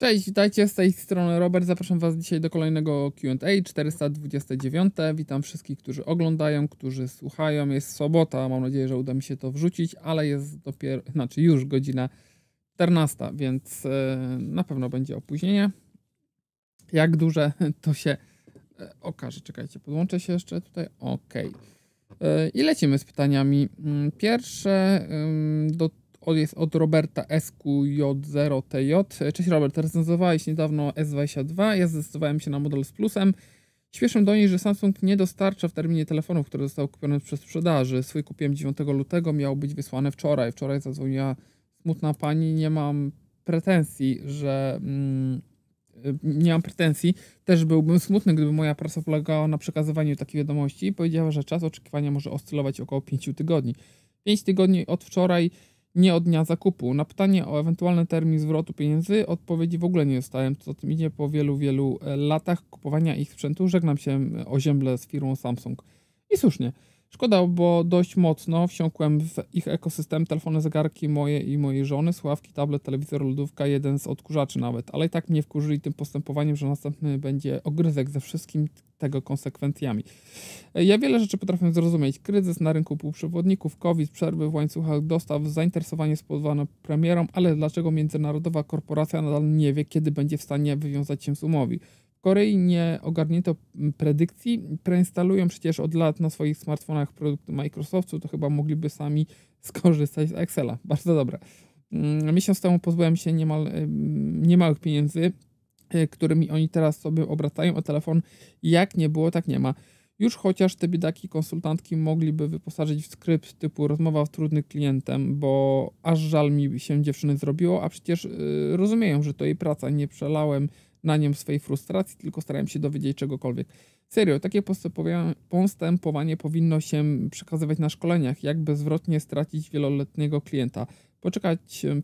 Cześć, witajcie, z tej strony Robert, zapraszam Was dzisiaj do kolejnego Q&A 429. Witam wszystkich, którzy oglądają, którzy słuchają. Jest sobota, mam nadzieję, że uda mi się to wrzucić, ale jest dopiero, znaczy już godzina 14, więc na pewno będzie opóźnienie. Jak duże, to się okaże. Czekajcie, podłączę się jeszcze tutaj. OK. I lecimy z pytaniami. Pierwsze jest od Roberta SQJ0TJ. Cześć Robert, recenzowałeś niedawno S22, ja zdecydowałem się na model z plusem. Śpieszę do niej, że Samsung nie dostarcza w terminie telefonów, które zostały kupione przez sprzedaży. Swój kupiłem 9 lutego, miał być wysłany wczoraj. Wczoraj zadzwoniła smutna pani, nie mam pretensji. Też byłbym smutny, gdyby moja praca polegała na przekazywaniu takiej wiadomości. Powiedziała, że czas oczekiwania może oscylować około 5 tygodni. 5 tygodni od wczoraj, nie od dnia zakupu. Na pytanie o ewentualny termin zwrotu pieniędzy odpowiedzi w ogóle nie dostałem. Co tym idzie, po wielu, wielu latach kupowania ich sprzętu żegnam się ozięble z firmą Samsung. I słusznie. Szkoda, bo dość mocno wsiąkłem w ich ekosystem. Telefony, zegarki moje i mojej żony, słuchawki, tablet, telewizor, lodówka, jeden z odkurzaczy nawet. Ale i tak mnie wkurzyli tym postępowaniem, że następny będzie ogryzek ze wszystkim tego konsekwencjami. Ja wiele rzeczy potrafię zrozumieć. Kryzys na rynku półprzewodników, COVID, przerwy w łańcuchach dostaw, zainteresowanie spowodowane premierą, ale dlaczego międzynarodowa korporacja nadal nie wie, kiedy będzie w stanie wywiązać się z umowy? W Korei nie ogarnięto predykcji, preinstalują przecież od lat na swoich smartfonach produkty Microsoftu, to chyba mogliby sami skorzystać z Excela. Bardzo dobre. Miesiąc temu pozbyłem się niemałych pieniędzy, którymi oni teraz sobie obracają o telefon. Jak nie było, tak nie ma. Już chociaż te biedaki konsultantki mogliby wyposażyć w skrypt typu rozmowa z trudnym klientem, bo aż żal mi się dziewczyny zrobiło, a przecież rozumieją, że to jej praca, nie przelałem na nią swojej frustracji, tylko starałem się dowiedzieć czegokolwiek. Serio, takie postępowanie powinno się przekazywać na szkoleniach, jak bezwrotnie stracić wieloletniego klienta.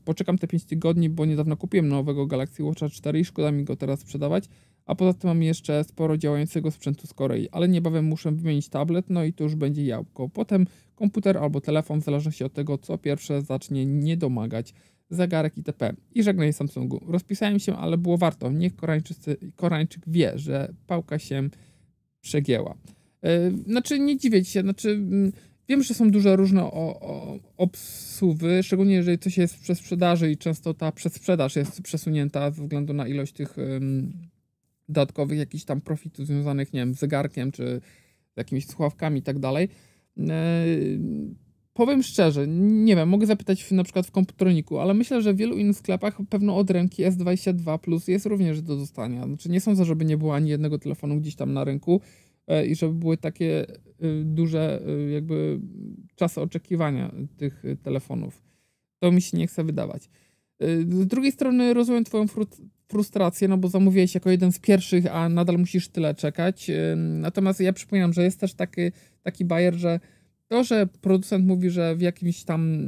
Poczekam te 5 tygodni, bo niedawno kupiłem nowego Galaxy Watcha 4 i szkoda mi go teraz sprzedawać, a poza tym mam jeszcze sporo działającego sprzętu z Korei, ale niebawem muszę wymienić tablet, no i to już będzie jabłko. Potem komputer albo telefon, w zależności od tego, co pierwsze zacznie niedomagać. Zegarek itp. I żegnaj Samsungu. Rozpisałem się, ale było warto. Niech Koreańczyk wie, że pałka się przegięła. Znaczy, nie dziwię się. Znaczy, wiem, że są duże różne obsuwy, szczególnie jeżeli coś jest przez sprzedaży i często ta przedsprzedaż jest przesunięta ze względu na ilość tych dodatkowych jakichś tam profitów związanych, nie wiem, z zegarkiem czy jakimiś słuchawkami i tak dalej. Powiem szczerze, nie wiem, mogę zapytać na przykład w komputroniku, ale myślę, że w wielu innych sklepach pewno od ręki S22 Plus jest również do dostania. Znaczy nie sądzę, żeby nie było ani jednego telefonu gdzieś tam na rynku i żeby były takie duże jakby czasy oczekiwania tych telefonów. To mi się nie chce wydawać. Z drugiej strony rozumiem Twoją frustrację, no bo zamówiłeś jako jeden z pierwszych, a nadal musisz tyle czekać. Natomiast ja przypominam, że jest też taki bajer, że to, że producent mówi, że w jakimś tam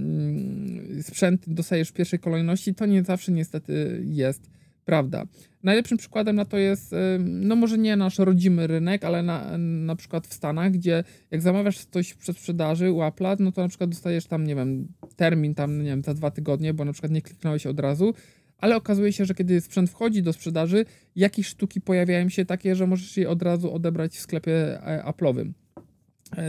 sprzęt dostajesz w pierwszej kolejności, to nie zawsze niestety jest prawda. Najlepszym przykładem na to jest, no może nie nasz rodzimy rynek, ale na przykład w Stanach, gdzie jak zamawiasz coś w przedsprzedaży u Apple'a, no to na przykład dostajesz tam, nie wiem, termin tam, nie wiem, za 2 tygodnie, bo na przykład nie kliknąłeś od razu, ale okazuje się, że kiedy sprzęt wchodzi do sprzedaży, jakieś sztuki pojawiają się takie, że możesz je od razu odebrać w sklepie Apple'owym.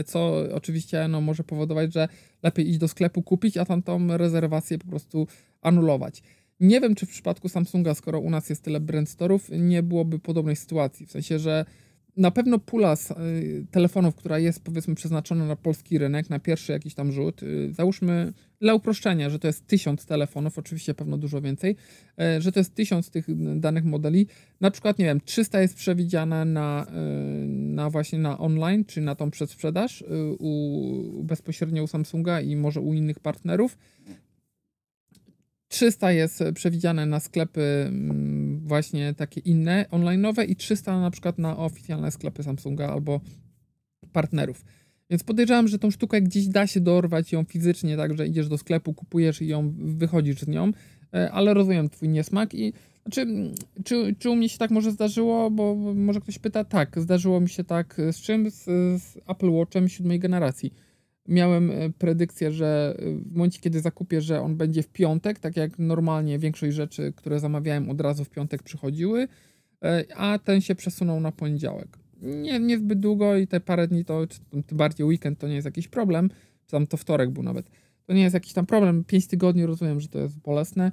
Co oczywiście no, może powodować, że lepiej iść do sklepu kupić, a tamtą rezerwację po prostu anulować. Nie wiem, czy w przypadku Samsunga, skoro u nas jest tyle brandstorów, nie byłoby podobnej sytuacji. W sensie, że na pewno pula z telefonów, która jest powiedzmy przeznaczona na polski rynek, na pierwszy jakiś tam rzut, załóżmy dla uproszczenia, że to jest 1000 telefonów, oczywiście pewno dużo więcej, że to jest 1000 tych danych modeli, na przykład, nie wiem, 300 jest przewidziane na właśnie na online, czy na tą przedsprzedaż bezpośrednio u Samsunga i może u innych partnerów. 300 jest przewidziane na sklepy właśnie takie inne, online'owe i 300 na przykład na oficjalne sklepy Samsunga albo partnerów. Więc podejrzewam, że tą sztukę gdzieś da się dorwać ją fizycznie, tak, że idziesz do sklepu, kupujesz i ją wychodzisz z nią, ale rozumiem Twój niesmak i znaczy, czy u mnie się tak może zdarzyło, bo może ktoś pyta, tak, zdarzyło mi się tak z czym? Z Apple Watchem 7. generacji. Miałem predykcję, że w momencie, kiedy zakupię, że on będzie w piątek, tak jak normalnie większość rzeczy, które zamawiałem, od razu w piątek przychodziły, a ten się przesunął na poniedziałek. Nie zbyt długo i te parę dni, to tym bardziej weekend, to nie jest jakiś problem, czy tam to wtorek był nawet, to nie jest jakiś tam problem, 5 tygodni, rozumiem, że to jest bolesne.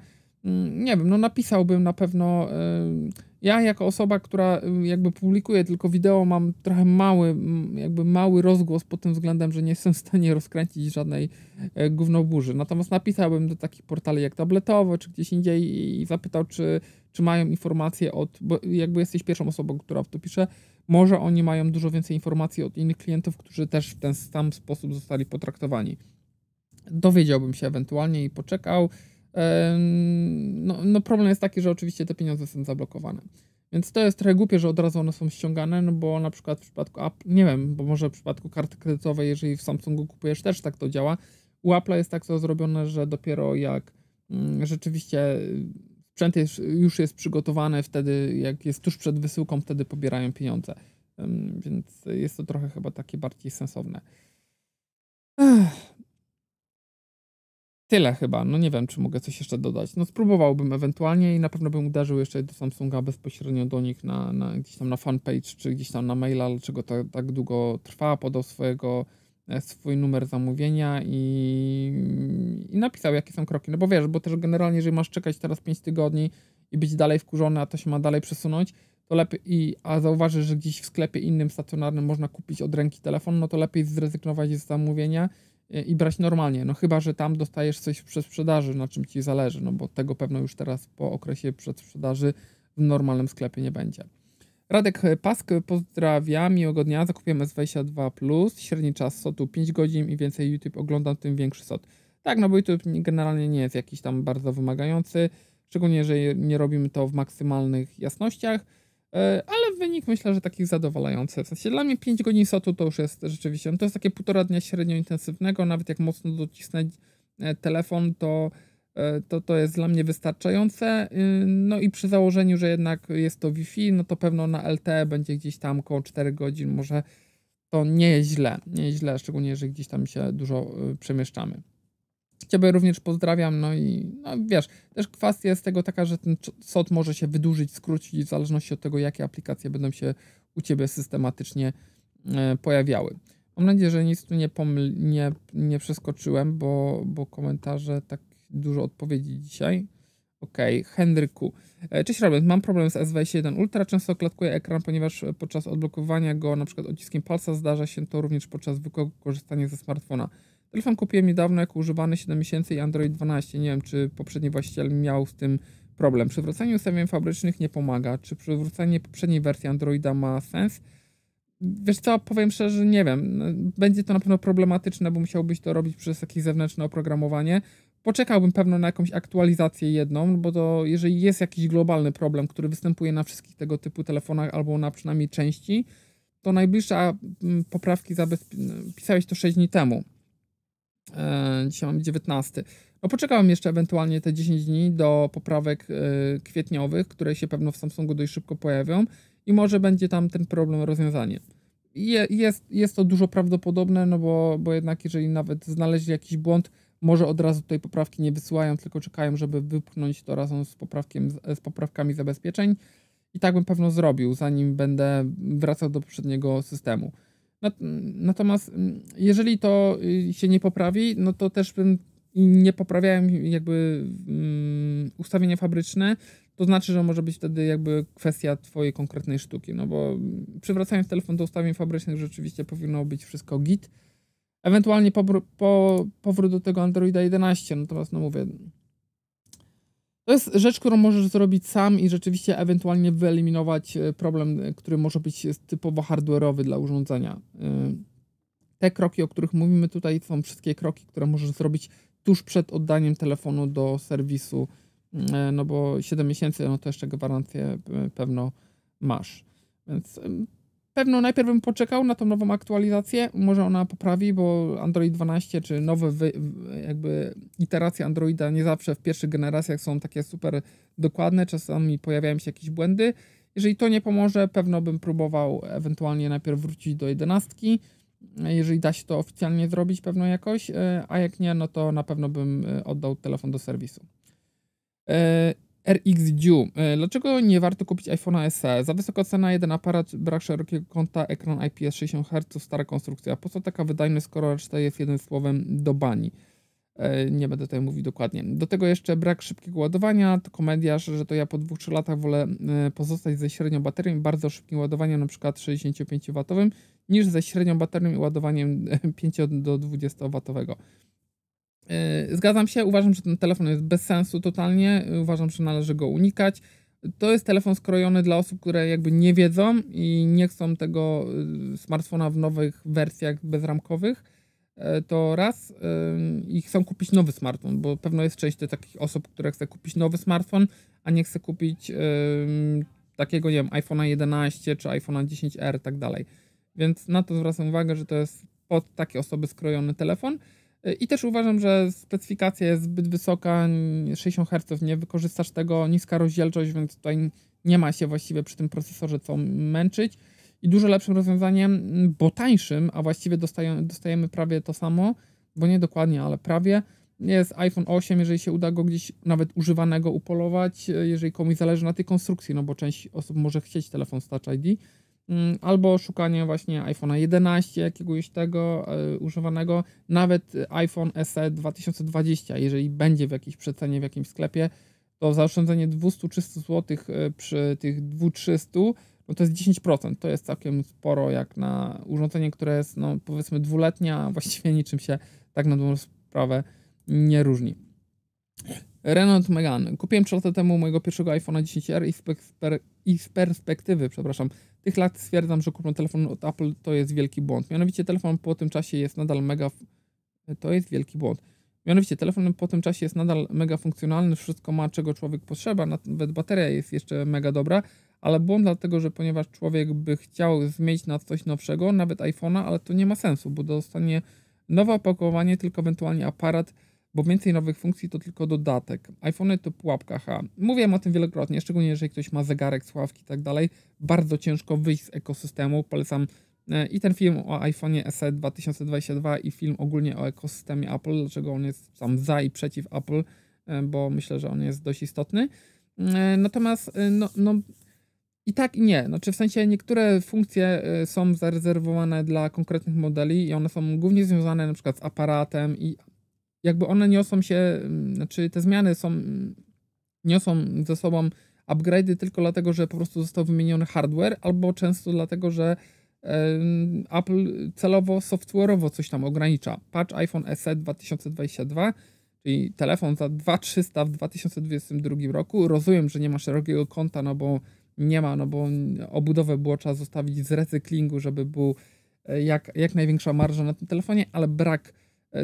Nie wiem, no napisałbym na pewno. Ja jako osoba, która jakby publikuje tylko wideo, mam trochę mały rozgłos pod tym względem, że nie jestem w stanie rozkręcić żadnej gównoburzy. Natomiast napisałbym do takich portali jak Tabletowo, czy gdzieś indziej i zapytał, czy mają informacje od, bo jakby jesteś pierwszą osobą, która w to pisze, może oni mają dużo więcej informacji od innych klientów, którzy też w ten sam sposób zostali potraktowani. Dowiedziałbym się ewentualnie i poczekał. No problem jest taki, że oczywiście te pieniądze są zablokowane. Więc to jest trochę głupie, że od razu one są ściągane, no bo na przykład w przypadku Apple, nie wiem, bo może w przypadku karty kredytowej, jeżeli w Samsungu kupujesz, też tak to działa. U Apple'a jest tak to zrobione, że dopiero jak rzeczywiście sprzęt już jest przygotowany, wtedy jak jest tuż przed wysyłką, wtedy pobierają pieniądze. Więc jest to trochę chyba takie bardziej sensowne. Tyle chyba, no nie wiem, czy mogę coś jeszcze dodać. No spróbowałbym ewentualnie i na pewno bym uderzył jeszcze do Samsunga bezpośrednio do nich na gdzieś tam na fanpage, czy gdzieś tam na maila, dlaczego to tak długo trwa, podał swój numer zamówienia i napisał, jakie są kroki. No bo wiesz, bo też generalnie, jeżeli masz czekać teraz 5 tygodni i być dalej wkurzony, a to się ma dalej przesunąć, to lepiej, a zauważysz, że gdzieś w sklepie innym stacjonarnym można kupić od ręki telefon, no to lepiej zrezygnować z zamówienia i brać normalnie, no chyba, że tam dostajesz coś w przedsprzedaży, na czym ci zależy, no bo tego pewno już teraz po okresie przedsprzedaży w normalnym sklepie nie będzie. Radek Pask pozdrawia, miłego dnia, zakupiłem S22 Plus, średni czas SOT-u 5 godzin i więcej YouTube oglądam, tym większy SOT. Tak, no bo YouTube generalnie nie jest jakiś tam bardzo wymagający, szczególnie, że nie robimy to w maksymalnych jasnościach, ale wynik myślę, że taki zadowalający. W sensie dla mnie 5 godzin SOT-u to już jest rzeczywiście, no to jest takie 1,5 dnia średnio intensywnego, nawet jak mocno docisnę telefon, to jest dla mnie wystarczające. No i przy założeniu, że jednak jest to Wi-Fi, no to pewno na LTE będzie gdzieś tam około 4 godzin, może to nie jest źle, szczególnie, że gdzieś tam się dużo przemieszczamy. Ciebie również pozdrawiam, no i no wiesz, też kwestia jest tego taka, że ten SOT może się wydłużyć, skrócić w zależności od tego, jakie aplikacje będą się u Ciebie systematycznie pojawiały. Mam nadzieję, że nic tu nie przeskoczyłem, bo komentarze, tak dużo odpowiedzi dzisiaj. Okej, Henryku. Cześć Robert, mam problem z S21 Ultra, często klatkuję ekran, ponieważ podczas odblokowania go na przykład odciskiem palca zdarza się to również podczas zwykłego korzystania ze smartfona. Telefon kupiłem niedawno jako używany 7 miesięcy i Android 12. Nie wiem, czy poprzedni właściciel miał z tym problem. Przy wracaniu ustawień fabrycznych nie pomaga. Czy przywrócenie poprzedniej wersji Androida ma sens? Wiesz co, powiem szczerze, nie wiem. Będzie to na pewno problematyczne, bo musiałbyś to robić przez jakieś zewnętrzne oprogramowanie. Poczekałbym pewno na jakąś aktualizację jedną, bo to jeżeli jest jakiś globalny problem, który występuje na wszystkich tego typu telefonach albo na przynajmniej części, to najbliższa poprawki pisałeś to 6 dni temu. Dzisiaj mamy 19. No poczekałem jeszcze ewentualnie te 10 dni do poprawek kwietniowych, które się pewno w Samsungu dość szybko pojawią i może będzie tam ten problem rozwiązany. Jest to dużo prawdopodobne, no bo jednak jeżeli nawet znaleźli jakiś błąd, może od razu tej poprawki nie wysyłają, tylko czekają, żeby wypchnąć to razem z poprawkami zabezpieczeń i tak bym pewno zrobił, zanim będę wracał do poprzedniego systemu. Natomiast jeżeli to się nie poprawi, no to też nie poprawiałem jakby ustawienia fabryczne, to znaczy, że może być wtedy jakby kwestia twojej konkretnej sztuki, no bo przywracając telefon do ustawień fabrycznych rzeczywiście powinno być wszystko git, ewentualnie powrót do tego Androida 11, natomiast no mówię, to jest rzecz, którą możesz zrobić sam i rzeczywiście ewentualnie wyeliminować problem, który może być typowo hardware'owy dla urządzenia. Te kroki, o których mówimy tutaj, są wszystkie kroki, które możesz zrobić tuż przed oddaniem telefonu do serwisu, no bo 7 miesięcy, no to jeszcze gwarancję pewno masz. Więc pewno najpierw bym poczekał na tą nową aktualizację, może ona poprawi, bo Android 12 czy nowe jakby iteracje Androida nie zawsze w pierwszych generacjach są takie super dokładne, czasami pojawiają się jakieś błędy. Jeżeli to nie pomoże, pewno bym próbował ewentualnie najpierw wrócić do 11 jeżeli da się to oficjalnie zrobić pewno jakoś, a jak nie, no to na pewno bym oddał telefon do serwisu. RXD. Dlaczego nie warto kupić iPhone'a SE? Za wysoka cena, jeden aparat, brak szerokiego kąta, ekran IPS 60 Hz, stara konstrukcja. Po co taka wydajność, skoro reszta jest jednym słowem do bani? Nie będę tutaj mówił dokładnie. Do tego jeszcze brak szybkiego ładowania. To komediarz, że to ja po 2-3 latach wolę pozostać ze średnią baterią i bardzo szybkim ładowaniem, np. 65W, niż ze średnią baterią i ładowaniem 5 do 20W. Zgadzam się, uważam, że ten telefon jest bez sensu totalnie, uważam, że należy go unikać. To jest telefon skrojony dla osób, które jakby nie wiedzą i nie chcą tego smartfona w nowych wersjach bezramkowych, to raz, i chcą kupić nowy smartfon, bo pewno jest część takich osób, które chce kupić nowy smartfon, a nie chce kupić takiego, nie wiem, iPhone'a 11 czy iPhone'a 10R i tak dalej. Więc na to zwracam uwagę, że to jest pod takie osoby skrojony telefon. I też uważam, że specyfikacja jest zbyt wysoka, 60 Hz, nie wykorzystasz tego, niska rozdzielczość, więc tutaj nie ma się właściwie przy tym procesorze co męczyć. I dużo lepszym rozwiązaniem, bo tańszym, a właściwie dostajemy prawie to samo, bo nie dokładnie, ale prawie, jest iPhone 8, jeżeli się uda go gdzieś nawet używanego upolować, jeżeli komuś zależy na tej konstrukcji, no bo część osób może chcieć telefon z Touch ID, albo szukanie właśnie iPhone'a 11, jakiegoś tego używanego, nawet iPhone SE 2020, jeżeli będzie w jakiejś przecenie, w jakimś sklepie, to zaoszczędzenie 200-300 zł przy tych 200-300, no to jest 10%, to jest całkiem sporo jak na urządzenie, które jest, no powiedzmy, dwuletnie, a właściwie niczym się tak na dobrą sprawę nie różni. Renault Megan. Kupiłem 3 lata temu mojego pierwszego iPhone'a 10R i z perspektywy, przepraszam, tych lat stwierdzam, że kupno telefon od Apple to jest wielki błąd. Mianowicie telefon po tym czasie jest nadal mega... To jest wielki błąd. Mianowicie telefon po tym czasie jest nadal mega funkcjonalny, wszystko ma, czego człowiek potrzeba, nawet bateria jest jeszcze mega dobra, ale błąd dlatego, że ponieważ człowiek by chciał zmienić na coś nowszego, nawet iPhone'a, ale to nie ma sensu, bo dostanie nowe opakowanie, tylko ewentualnie aparat, bo więcej nowych funkcji to tylko dodatek. iPhone'y to pułapka, Mówiłem o tym wielokrotnie, szczególnie jeżeli ktoś ma zegarek, słuchawki i tak dalej. Bardzo ciężko wyjść z ekosystemu. Polecam i ten film o iPhone'ie SE 2022 i film ogólnie o ekosystemie Apple, dlaczego on jest tam za i przeciw Apple, bo myślę, że on jest dość istotny. Natomiast no i tak i nie. Znaczy w sensie niektóre funkcje są zarezerwowane dla konkretnych modeli i one są głównie związane na przykład z aparatem i jakby one niosą się, znaczy te zmiany niosą ze sobą upgrade'y tylko dlatego, że po prostu został wymieniony hardware, albo często dlatego, że Apple celowo, software'owo coś tam ogranicza. Patrz iPhone SE 2022, czyli telefon za 2300 w 2022 roku. Rozumiem, że nie ma szerokiego kąta, no bo nie ma, no bo obudowę było trzeba zostawić z recyklingu, żeby był jak największa marża na tym telefonie, ale brak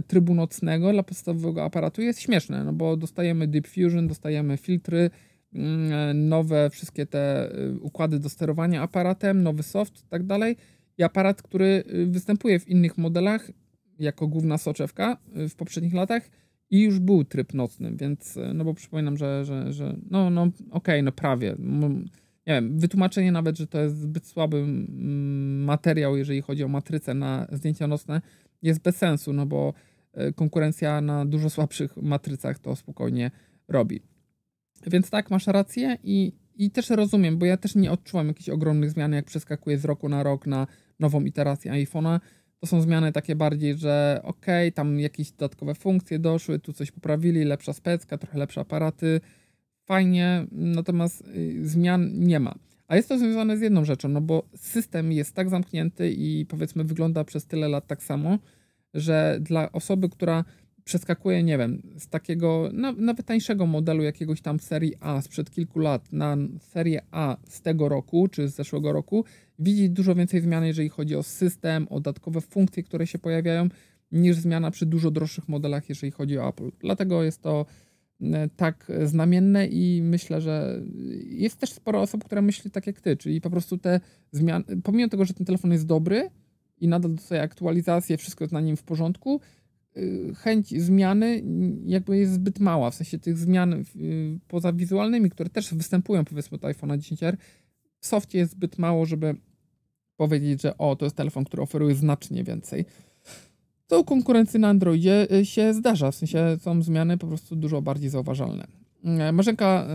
trybu nocnego dla podstawowego aparatu jest śmieszne, no bo dostajemy Deep Fusion, dostajemy filtry, nowe wszystkie te układy do sterowania aparatem, nowy soft i tak dalej i aparat, który występuje w innych modelach jako główna soczewka w poprzednich latach i już był tryb nocny, więc no bo przypominam, że no okej, no prawie, nie wiem, wytłumaczenie nawet, że to jest zbyt słaby materiał, jeżeli chodzi o matrycę na zdjęcia nocne, jest bez sensu, no bo konkurencja na dużo słabszych matrycach to spokojnie robi. Więc tak, masz rację i też rozumiem, bo ja też nie odczuwam jakichś ogromnych zmian, jak przeskakuję z roku na rok na nową iterację iPhone'a. To są zmiany takie bardziej, że okej, tam jakieś dodatkowe funkcje doszły, tu coś poprawili, lepsza specka, trochę lepsze aparaty, fajnie, natomiast zmian nie ma. A jest to związane z jedną rzeczą, no bo system jest tak zamknięty i powiedzmy wygląda przez tyle lat tak samo, że dla osoby, która przeskakuje, nie wiem, z takiego nawet tańszego modelu jakiegoś tam serii A sprzed kilku lat na serię A z tego roku czy z zeszłego roku, widzi dużo więcej zmian, jeżeli chodzi o system, o dodatkowe funkcje, które się pojawiają, niż zmiana przy dużo droższych modelach, jeżeli chodzi o Apple. Dlatego jest to tak znamienne i myślę, że jest też sporo osób, które myśli tak jak ty, czyli po prostu te zmiany, pomimo tego, że ten telefon jest dobry i nadal dostaje aktualizację, wszystko jest na nim w porządku, chęć zmiany jakby jest zbyt mała, w sensie tych zmian poza wizualnymi, które też występują powiedzmy od iPhone'a 10R, w softie jest zbyt mało, żeby powiedzieć, że o, to jest telefon, który oferuje znacznie więcej. Co u konkurencji na Androidzie się zdarza, w sensie są zmiany po prostu dużo bardziej zauważalne. Marzenka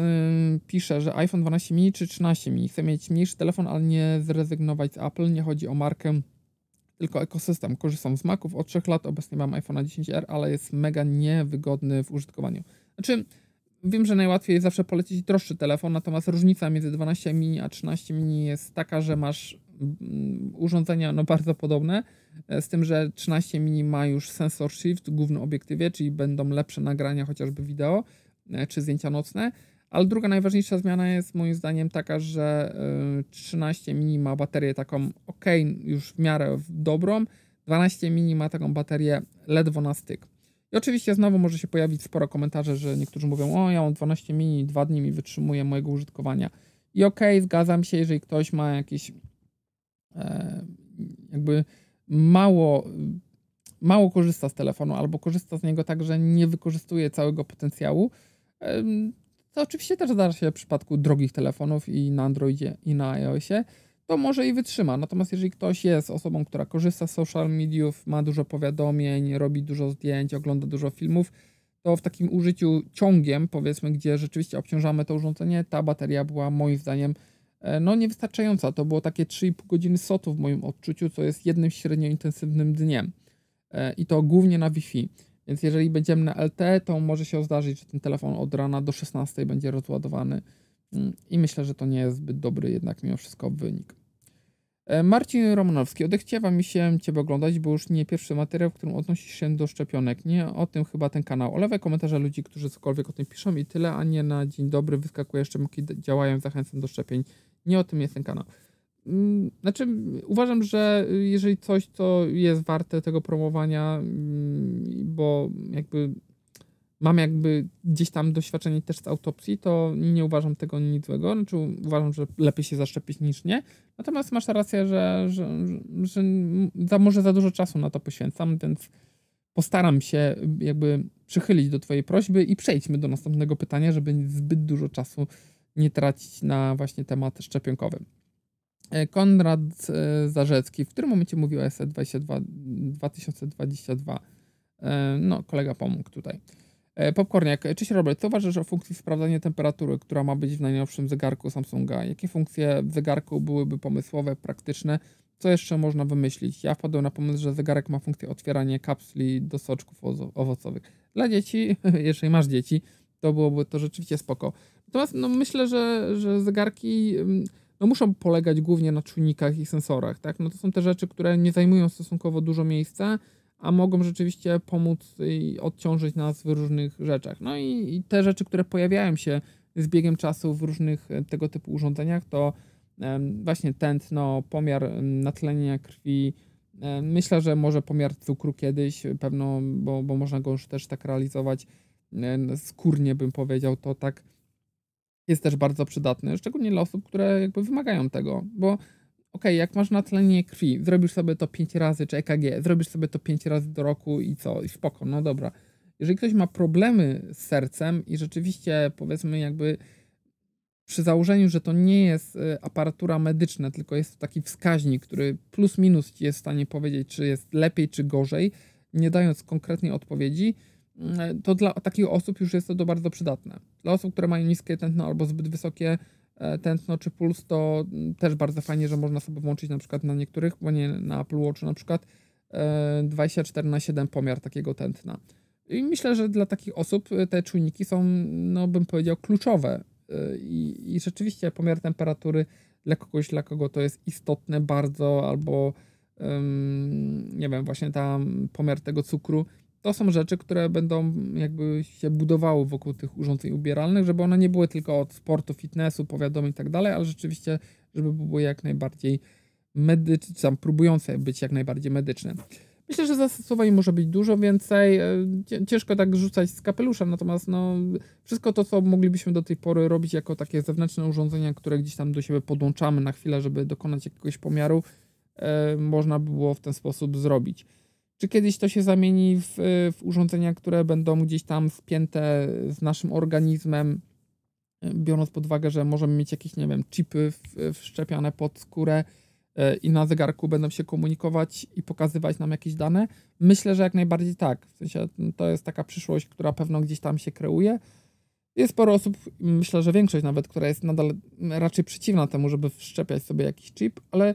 pisze, że iPhone 12 mini czy 13 mini. Chce mieć mniejszy telefon, ale nie zrezygnować z Apple. Nie chodzi o markę, tylko ekosystem. Korzystam z Maców od 3 lat. Obecnie mam iPhone'a 10R, ale jest mega niewygodny w użytkowaniu. Znaczy, wiem, że najłatwiej jest zawsze polecić droższy telefon, natomiast różnica między 12 mini a 13 mini jest taka, że masz urządzenia no bardzo podobne, z tym, że 13 mini ma już sensor shift w głównym obiektywie, czyli będą lepsze nagrania chociażby wideo czy zdjęcia nocne, ale druga najważniejsza zmiana jest moim zdaniem taka, że 13 mini ma baterię taką ok, już w miarę dobrą, 12 mini ma taką baterię ledwo na styk. I oczywiście znowu może się pojawić sporo komentarzy, że niektórzy mówią, o ja mam 12 mini, 2 dni mi wytrzymuje mojego użytkowania. I okej, zgadzam się, jeżeli ktoś ma jakieś jakby mało korzysta z telefonu albo korzysta z niego tak, że nie wykorzystuje całego potencjału, to oczywiście też zdarza się w przypadku drogich telefonów i na Androidzie i na iOSie, to może i wytrzyma. Natomiast jeżeli ktoś jest osobą, która korzysta z social mediów, ma dużo powiadomień, robi dużo zdjęć, ogląda dużo filmów, to w takim użyciu ciągiem, powiedzmy, gdzie rzeczywiście obciążamy to urządzenie, ta bateria była moim zdaniem no niewystarczająca. To było takie 3,5 godziny SOT-u w moim odczuciu, co jest jednym średnio intensywnym dniem. I to głównie na Wi-Fi. Więc jeżeli będziemy na LTE, to może się zdarzyć, że ten telefon od rana do 16 będzie rozładowany. I myślę, że to nie jest zbyt dobry jednak mimo wszystko wynik. Marcin Romanowski. Odechciewa mi się Ciebie oglądać, bo już nie pierwszy materiał, w którym odnosisz się do szczepionek. Nie o tym chyba ten kanał. Olewaj komentarze ludzi, którzy cokolwiek o tym piszą i tyle, a nie na dzień dobry wyskakuje szczepionki, działają, zachęcam do szczepień. Nie o tym jest ten kanał. Znaczy, uważam, że jeżeli coś, to jest warte tego promowania, bo jakby mam jakby gdzieś tam doświadczenie też z autopsji, to nie uważam tego nic złego. Znaczy, uważam, że lepiej się zaszczepić niż nie. Natomiast masz rację, że może za dużo czasu na to poświęcam, więc postaram się jakby przychylić do Twojej prośby i przejdźmy do następnego pytania, żeby zbyt dużo czasu nie tracić na właśnie temat szczepionkowy. Konrad Zarzecki. W którym momencie mówił o S22 2022? No, kolega pomógł tutaj. Popkorniak. Cześć Robert, co uważasz o funkcji sprawdzania temperatury, która ma być w najnowszym zegarku Samsunga? Jakie funkcje w zegarku byłyby pomysłowe, praktyczne? Co jeszcze można wymyślić? Ja wpadłem na pomysł, że zegarek ma funkcję otwierania kapsli do soczków owocowych. Dla dzieci, jeżeli masz dzieci, to byłoby to rzeczywiście spoko. Natomiast no, myślę, że zegarki no, muszą polegać głównie na czujnikach i sensorach, tak? No, to są te rzeczy, które nie zajmują stosunkowo dużo miejsca, a mogą rzeczywiście pomóc i odciążyć nas w różnych rzeczach. No i te rzeczy, które pojawiają się z biegiem czasu w różnych tego typu urządzeniach, to właśnie tętno, pomiar natlenienia krwi, myślę, że może pomiar cukru kiedyś, pewno, bo można go już też tak realizować, skórnie bym powiedział, to tak jest też bardzo przydatny, szczególnie dla osób, które jakby wymagają tego, bo okej, jak masz natlenienie krwi, zrobisz sobie to 5 razy, czy EKG, zrobisz sobie to 5 razy do roku i co? I spoko, no dobra. Jeżeli ktoś ma problemy z sercem i rzeczywiście, powiedzmy, jakby przy założeniu, że to nie jest aparatura medyczna, tylko jest to taki wskaźnik, który plus minus ci jest w stanie powiedzieć, czy jest lepiej, czy gorzej, nie dając konkretnej odpowiedzi, to dla takich osób już jest to bardzo przydatne. Dla osób, które mają niskie tętno albo zbyt wysokie tętno czy puls, to też bardzo fajnie, że można sobie włączyć na przykład na niektórych, bo nie na Apple Watch na przykład 24/7 pomiar takiego tętna. I myślę, że dla takich osób te czujniki są, no bym powiedział, kluczowe. I rzeczywiście pomiar temperatury dla kogoś, dla kogo to jest istotne bardzo, albo nie wiem, właśnie tam pomiar tego cukru. To są rzeczy, które będą jakby się budowały wokół tych urządzeń ubieralnych, żeby one nie były tylko od sportu, fitnessu, powiadomień i tak dalej, ale rzeczywiście, żeby były jak najbardziej medyczne, próbujące być jak najbardziej medyczne. Myślę, że zastosowań może być dużo więcej, ciężko tak rzucać z kapelusza, natomiast no, wszystko to, co moglibyśmy do tej pory robić jako takie zewnętrzne urządzenia, które gdzieś tam do siebie podłączamy na chwilę, żeby dokonać jakiegoś pomiaru, można było w ten sposób zrobić. Czy kiedyś to się zamieni w urządzenia, które będą gdzieś tam spięte z naszym organizmem, biorąc pod uwagę, że możemy mieć jakieś, nie wiem, chipy wszczepiane pod skórę, i na zegarku będą się komunikować i pokazywać nam jakieś dane? Myślę, że jak najbardziej tak. W sensie to jest taka przyszłość, która pewno gdzieś tam się kreuje. Jest sporo osób, myślę, że większość nawet, która jest nadal raczej przeciwna temu, żeby wszczepiać sobie jakiś chip, ale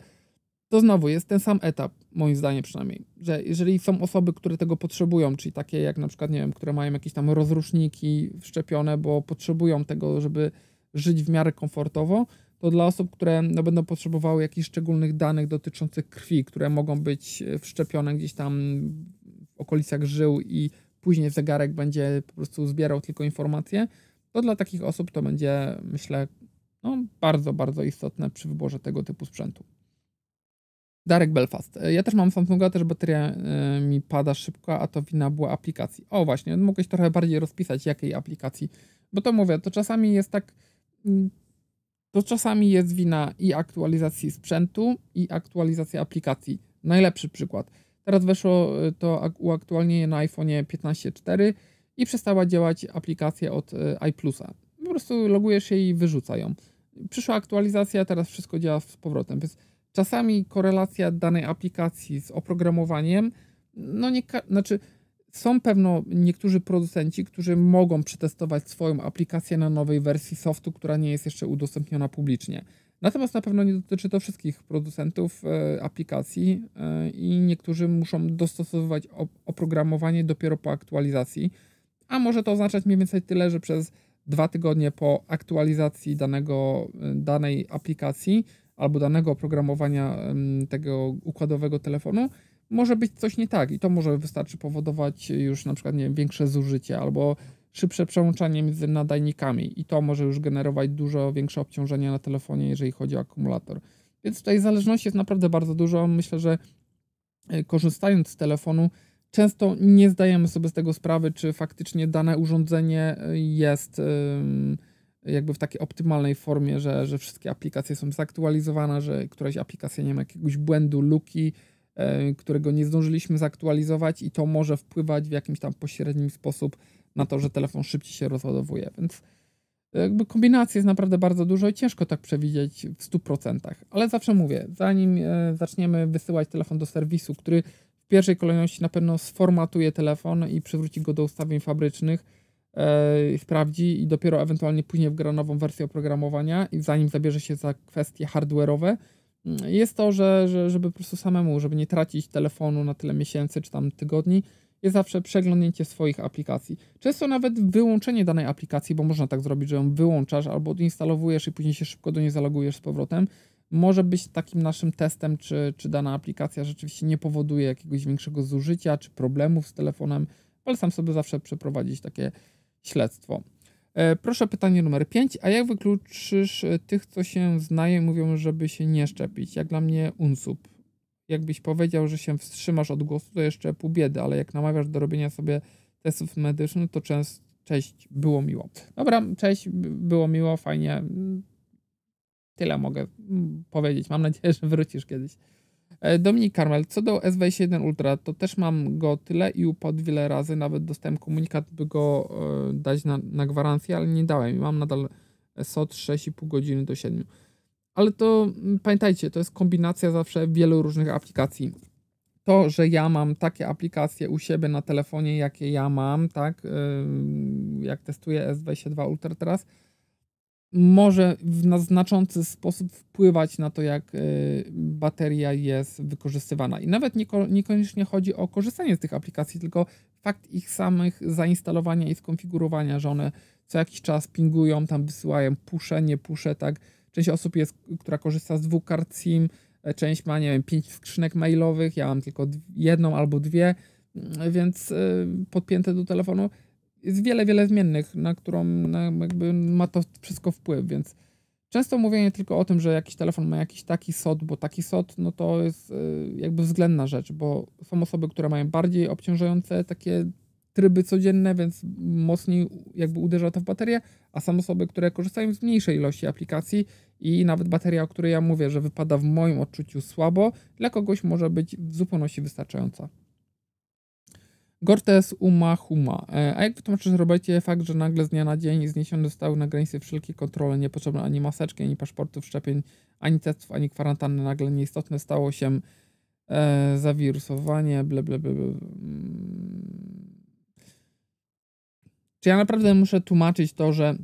to znowu jest ten sam etap, moim zdaniem przynajmniej, że jeżeli są osoby, które tego potrzebują, czyli takie jak na przykład, nie wiem, które mają jakieś tam rozruszniki wszczepione, bo potrzebują tego, żeby żyć w miarę komfortowo, to dla osób, które no, będą potrzebowały jakichś szczególnych danych dotyczących krwi, które mogą być wszczepione gdzieś tam w okolicach żył i później zegarek będzie po prostu zbierał tylko informacje, to dla takich osób to będzie, myślę, no, bardzo, bardzo istotne przy wyborze tego typu sprzętu. Darek Belfast. Ja też mam Samsunga, też bateria mi pada szybko, a to wina była aplikacji. O właśnie, mogłeś trochę bardziej rozpisać, jakiej aplikacji. Bo to mówię, to czasami jest tak... To czasami jest wina i aktualizacji sprzętu, i aktualizacji aplikacji. Najlepszy przykład. Teraz weszło to uaktualnienie na iPhone'ie 15.4 i przestała działać aplikacja od iPlusa. Po prostu logujesz się i wyrzuca ją. Przyszła aktualizacja, teraz wszystko działa z powrotem. Więc czasami korelacja danej aplikacji z oprogramowaniem, no nie, znaczy są pewno niektórzy producenci, którzy mogą przetestować swoją aplikację na nowej wersji softu, która nie jest jeszcze udostępniona publicznie. Natomiast na pewno nie dotyczy to wszystkich producentów aplikacji i niektórzy muszą dostosowywać oprogramowanie dopiero po aktualizacji, a może to oznaczać mniej więcej tyle, że przez 2 tygodnie po aktualizacji danej aplikacji albo danego oprogramowania tego układowego telefonu może być coś nie tak i to może wystarczy powodować już na przykład, nie wiem, większe zużycie albo szybsze przełączanie między nadajnikami i to może już generować dużo większe obciążenie na telefonie, jeżeli chodzi o akumulator. Więc tutaj zależności jest naprawdę bardzo dużo. Myślę, że korzystając z telefonu często nie zdajemy sobie z tego sprawy, czy faktycznie dane urządzenie jest jakby w takiej optymalnej formie, że wszystkie aplikacje są zaktualizowane, że któraś aplikacja nie ma jakiegoś błędu, luki, którego nie zdążyliśmy zaktualizować i to może wpływać w jakimś tam pośrednim sposób na to, że telefon szybciej się rozładowuje. Więc jakby kombinacji jest naprawdę bardzo dużo i ciężko tak przewidzieć w 100%. Ale zawsze mówię, zanim zaczniemy wysyłać telefon do serwisu, który w pierwszej kolejności na pewno sformatuje telefon i przywróci go do ustawień fabrycznych, sprawdzi i dopiero ewentualnie później wgra nową wersję oprogramowania i zanim zabierze się za kwestie hardware'owe, jest to, żeby po prostu samemu, żeby nie tracić telefonu na tyle miesięcy czy tam tygodni, jest zawsze przeglądnięcie swoich aplikacji. Często nawet wyłączenie danej aplikacji, bo można tak zrobić, że ją wyłączasz albo odinstalowujesz i później się szybko do niej zalogujesz z powrotem, może być takim naszym testem, czy dana aplikacja rzeczywiście nie powoduje jakiegoś większego zużycia, czy problemów z telefonem, polecam sobie zawsze przeprowadzić takie śledztwo. Proszę, pytanie numer 5. A jak wykluczysz tych, co się znają, mówią, żeby się nie szczepić? Jak dla mnie unsub. Jakbyś powiedział, że się wstrzymasz od głosu, to jeszcze pół biedy, ale jak namawiasz do robienia sobie testów medycznych, to cześć, było miło. Dobra, cześć, było miło, fajnie. Tyle mogę powiedzieć. Mam nadzieję, że wrócisz kiedyś. Dominik Karmel, co do S21 Ultra, to też mam go tyle i upadł wiele razy, nawet dostałem komunikat, by go dać na gwarancję, ale nie dałem i mam nadal SOT 6,5 godziny do 7. Ale to pamiętajcie, to jest kombinacja zawsze wielu różnych aplikacji. To, że ja mam takie aplikacje u siebie na telefonie, jakie ja mam, tak, jak testuję S22 Ultra teraz, może w znaczący sposób wpływać na to, jak bateria jest wykorzystywana. I nawet niekoniecznie chodzi o korzystanie z tych aplikacji, tylko fakt ich samych zainstalowania i skonfigurowania, że one co jakiś czas pingują, tam wysyłają pusze, nie pusze, tak. Część osób jest, która korzysta z 2 kart SIM, część ma, nie wiem, 5 skrzynek mailowych, ja mam tylko 1 albo 2, więc podpięte do telefonu. Jest wiele zmiennych, na którą jakby ma to wszystko wpływ, więc często mówienie tylko o tym, że jakiś telefon ma jakiś taki SOT, bo taki SOT, no to jest jakby względna rzecz, bo są osoby, które mają bardziej obciążające takie tryby codzienne, więc mocniej jakby uderza to w baterię, a są osoby, które korzystają z mniejszej ilości aplikacji i nawet bateria, o której ja mówię, że wypada w moim odczuciu słabo, dla kogoś może być w zupełności wystarczająca. Gortes uma huma. A jak wytłumaczysz robicie fakt, że nagle z dnia na dzień zniesione zostały na granicy wszelkie kontrole, niepotrzebne ani maseczki, ani paszportów, szczepień, ani testów, ani kwarantanny, nagle nieistotne stało się zawirusowanie, Czy ja naprawdę muszę tłumaczyć to, że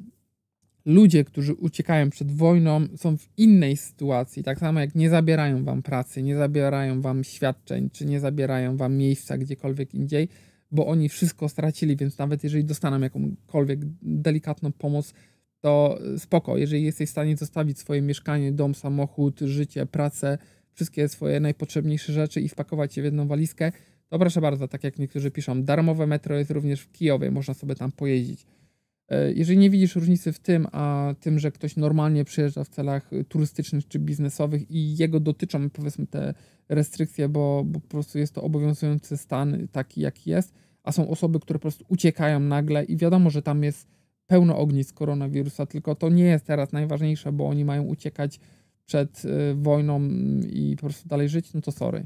ludzie, którzy uciekają przed wojną, są w innej sytuacji, tak samo jak nie zabierają wam pracy, nie zabierają wam świadczeń, czy nie zabierają wam miejsca gdziekolwiek indziej, bo oni wszystko stracili, więc nawet jeżeli dostaną jakąkolwiek delikatną pomoc, to spoko. Jeżeli jesteś w stanie zostawić swoje mieszkanie, dom, samochód, życie, pracę, wszystkie swoje najpotrzebniejsze rzeczy i wpakować je w jedną walizkę, to proszę bardzo, tak jak niektórzy piszą, darmowe metro jest również w Kijowie, można sobie tam pojeździć. Jeżeli nie widzisz różnicy w tym, a tym, że ktoś normalnie przyjeżdża w celach turystycznych czy biznesowych i jego dotyczą, powiedzmy, te restrykcje, bo po prostu jest to obowiązujący stan taki, jaki jest, a są osoby, które po prostu uciekają nagle i wiadomo, że tam jest pełno ognisk koronawirusa, tylko to nie jest teraz najważniejsze, bo oni mają uciekać przed wojną i po prostu dalej żyć, no to sorry.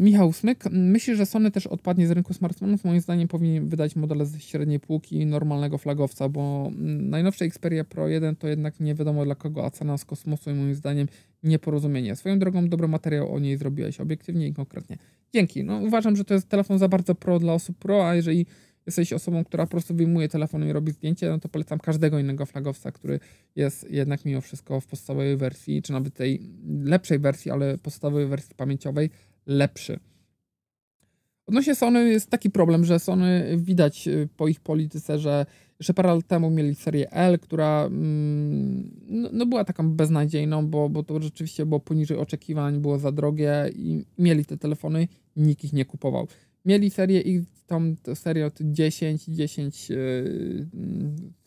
Michał Smyk. Myślę, że Sony też odpadnie z rynku smartfonów. Moim zdaniem powinien wydać modele ze średniej półki i normalnego flagowca, bo najnowsze Xperia Pro 1 to jednak nie wiadomo dla kogo, a cena z kosmosu i moim zdaniem nieporozumienie. Swoją drogą dobry materiał o niej zrobiłeś, obiektywnie i konkretnie. Dzięki. No, uważam, że to jest telefon za bardzo pro dla osób pro, a jeżeli jesteś osobą, która po prostu wyjmuje telefon i robi zdjęcie, no to polecam każdego innego flagowca, który jest jednak mimo wszystko w podstawowej wersji, czy nawet tej lepszej wersji, ale podstawowej wersji pamięciowej lepszy. Odnośnie Sony jest taki problem, że Sony widać po ich polityce, że jeszcze parę lat temu mieli serię L, która no była taką beznadziejną, bo to rzeczywiście było poniżej oczekiwań, było za drogie i mieli te telefony, nikt ich nie kupował. Mieli serię i tą serię od 10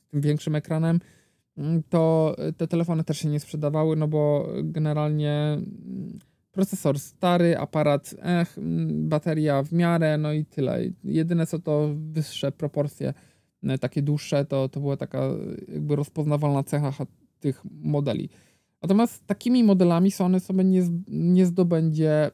tym większym ekranem, to te telefony też się nie sprzedawały, no bo generalnie procesor stary, aparat, bateria w miarę, no i tyle. Jedyne co to wyższe proporcje, takie dłuższe, to była taka jakby rozpoznawalna cecha tych modeli. Natomiast takimi modelami Sony sobie nie zdobędzie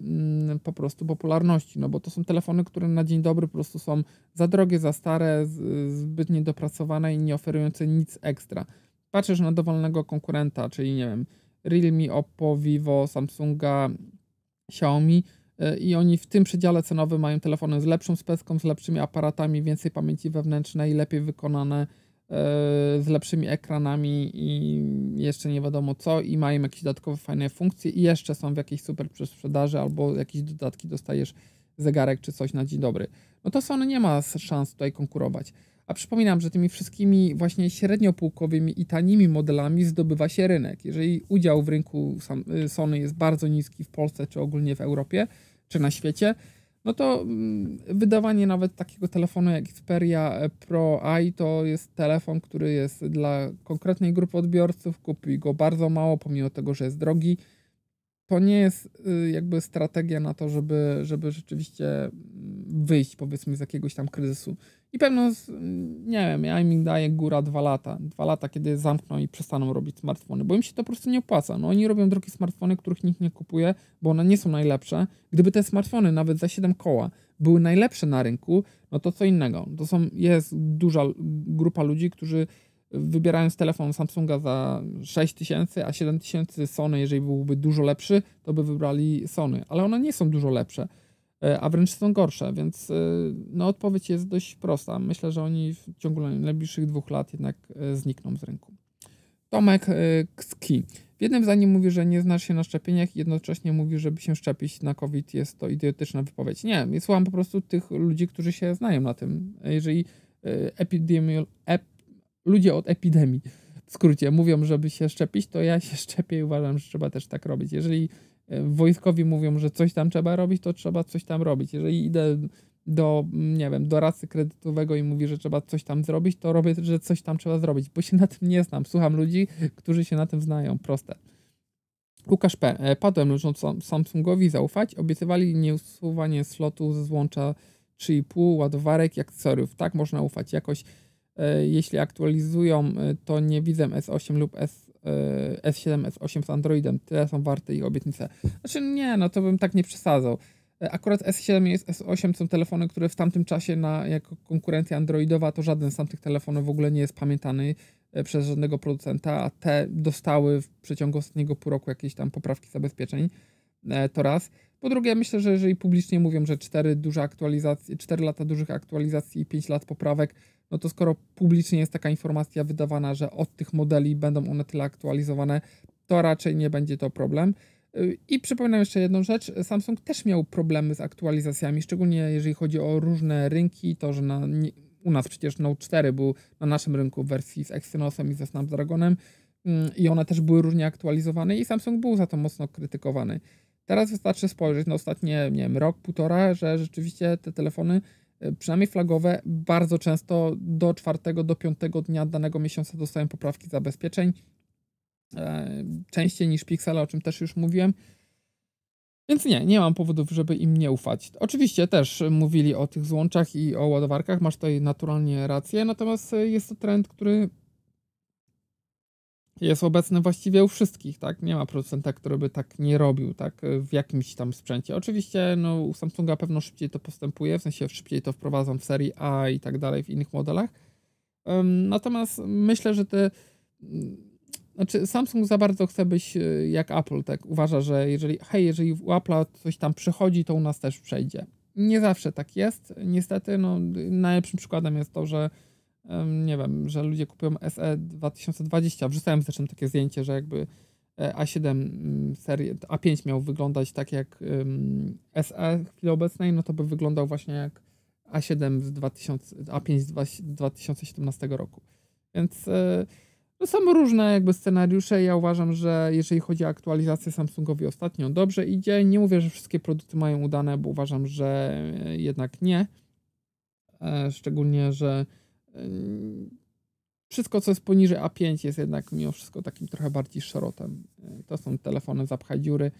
po prostu popularności, no bo to są telefony, które na dzień dobry po prostu są za drogie, za stare, zbyt niedopracowane i nie oferujące nic ekstra. Patrzysz na dowolnego konkurenta, czyli nie wiem, Realme, Oppo, Vivo, Samsunga, Xiaomi i oni w tym przedziale cenowym mają telefony z lepszą specką, z lepszymi aparatami, więcej pamięci wewnętrznej, lepiej wykonane, z lepszymi ekranami i jeszcze nie wiadomo co i mają jakieś dodatkowe fajne funkcje i jeszcze są w jakiejś super przesprzedaży albo jakieś dodatki, dostajesz zegarek czy coś na dzień dobry. No to Sony nie ma szans tutaj konkurować. A przypominam, że tymi wszystkimi właśnie średniopółkowymi i tanimi modelami zdobywa się rynek. Jeżeli udział w rynku Sony jest bardzo niski w Polsce czy ogólnie w Europie czy na świecie, no to wydawanie nawet takiego telefonu jak Xperia Pro i to jest telefon, który jest dla konkretnej grupy odbiorców, kupi go bardzo mało, pomimo tego, że jest drogi. To nie jest jakby strategia na to, żeby rzeczywiście wyjść, powiedzmy, z jakiegoś tam kryzysu. I pewno, nie wiem, ja im daję góra 2 lata. 2 lata, kiedy zamkną i przestaną robić smartfony, bo im się to po prostu nie opłaca. No oni robią drogie smartfony, których nikt nie kupuje, bo one nie są najlepsze. Gdyby te smartfony nawet za 7 koła były najlepsze na rynku, no to co innego. To jest duża grupa ludzi, którzy wybierając telefon Samsunga za 6000, a 7000 Sony, jeżeli byłby dużo lepszy, to by wybrali Sony, ale one nie są dużo lepsze, a wręcz są gorsze, więc no, odpowiedź jest dość prosta. Myślę, że oni w ciągu najbliższych 2 lat jednak znikną z rynku. Tomek Kski. W jednym zdaniu mówi, że nie znasz się na szczepieniach i jednocześnie mówi, żeby się szczepić na COVID. Jest to idiotyczna wypowiedź. Nie, ja słucham po prostu tych ludzi, którzy się znają na tym. Jeżeli ludzie od epidemii, w skrócie, mówią, żeby się szczepić, to ja się szczepię i uważam, że trzeba też tak robić. Jeżeli wojskowi mówią, że coś tam trzeba robić, to trzeba coś tam robić. Jeżeli idę do, nie wiem, doradcy kredytowego i mówi, że trzeba coś tam zrobić, to robię, że coś tam trzeba zrobić, bo się na tym nie znam. Słucham ludzi, którzy się na tym znają. Proste. Łukasz P. Padłem leżąc Samsungowi zaufać. Obiecywali nieusuwanie slotu ze złącza 3,5, ładowarek i akcesoriów. Tak można ufać jakoś. Jeśli aktualizują, to nie widzę S8 lub S7, S8 z Androidem. Tyle są warte ich obietnice. Znaczy nie, no to bym tak nie przesadzał. Akurat S7 i S8 są telefony, które w tamtym czasie jako konkurencja androidowa, to żaden z tamtych telefonów w ogóle nie jest pamiętany przez żadnego producenta, a te dostały w przeciągu ostatniego pół roku jakieś tam poprawki zabezpieczeń. To raz. Po drugie, myślę, że jeżeli publicznie mówią, że 4 lata dużych aktualizacji i 5 lat poprawek, no to skoro publicznie jest taka informacja wydawana, że od tych modeli będą one tyle aktualizowane, to raczej nie będzie to problem. I przypominam jeszcze jedną rzecz, Samsung też miał problemy z aktualizacjami, szczególnie jeżeli chodzi o różne rynki, to że u nas przecież Note 4 był na naszym rynku w wersji z Exynosem i ze Snapdragonem i one też były różnie aktualizowane i Samsung był za to mocno krytykowany. Teraz wystarczy spojrzeć na ostatnie, nie wiem, rok, półtora, że rzeczywiście te telefony, przynajmniej flagowe, bardzo często do 4. do 5. dnia danego miesiąca dostają poprawki zabezpieczeń. Częściej niż Pixela, o czym też już mówiłem. Więc nie mam powodów, żeby im nie ufać. Oczywiście też mówili o tych złączach i o ładowarkach, masz tutaj naturalnie rację, natomiast jest to trend, który jest obecny właściwie u wszystkich, tak? Nie ma producenta, który by tak nie robił, tak? W jakimś tam sprzęcie. Oczywiście no, u Samsunga pewno szybciej to postępuje, w sensie szybciej to wprowadzą w serii A i tak dalej, w innych modelach. Natomiast myślę, że Samsung za bardzo chce być jak Apple, tak? Uważa, że jeżeli u Apple'a coś tam przychodzi, to u nas też przejdzie. Nie zawsze tak jest. Niestety, no, najlepszym przykładem jest to, że nie wiem, że ludzie kupują SE 2020. Wrzucałem zresztą takie zdjęcie, że jakby A5 miał wyglądać tak jak SE w chwili obecnej, no to by wyglądał właśnie jak A5 z 2017 roku. Więc no są różne jakby scenariusze. Ja uważam, że jeżeli chodzi o aktualizację, Samsungowi ostatnio dobrze idzie. Nie mówię, że wszystkie produkty mają udane, bo uważam, że jednak nie. Szczególnie, że wszystko, co jest poniżej A5, jest jednak mimo wszystko takim trochę bardziej szrotem. To są telefony zapchaj dziury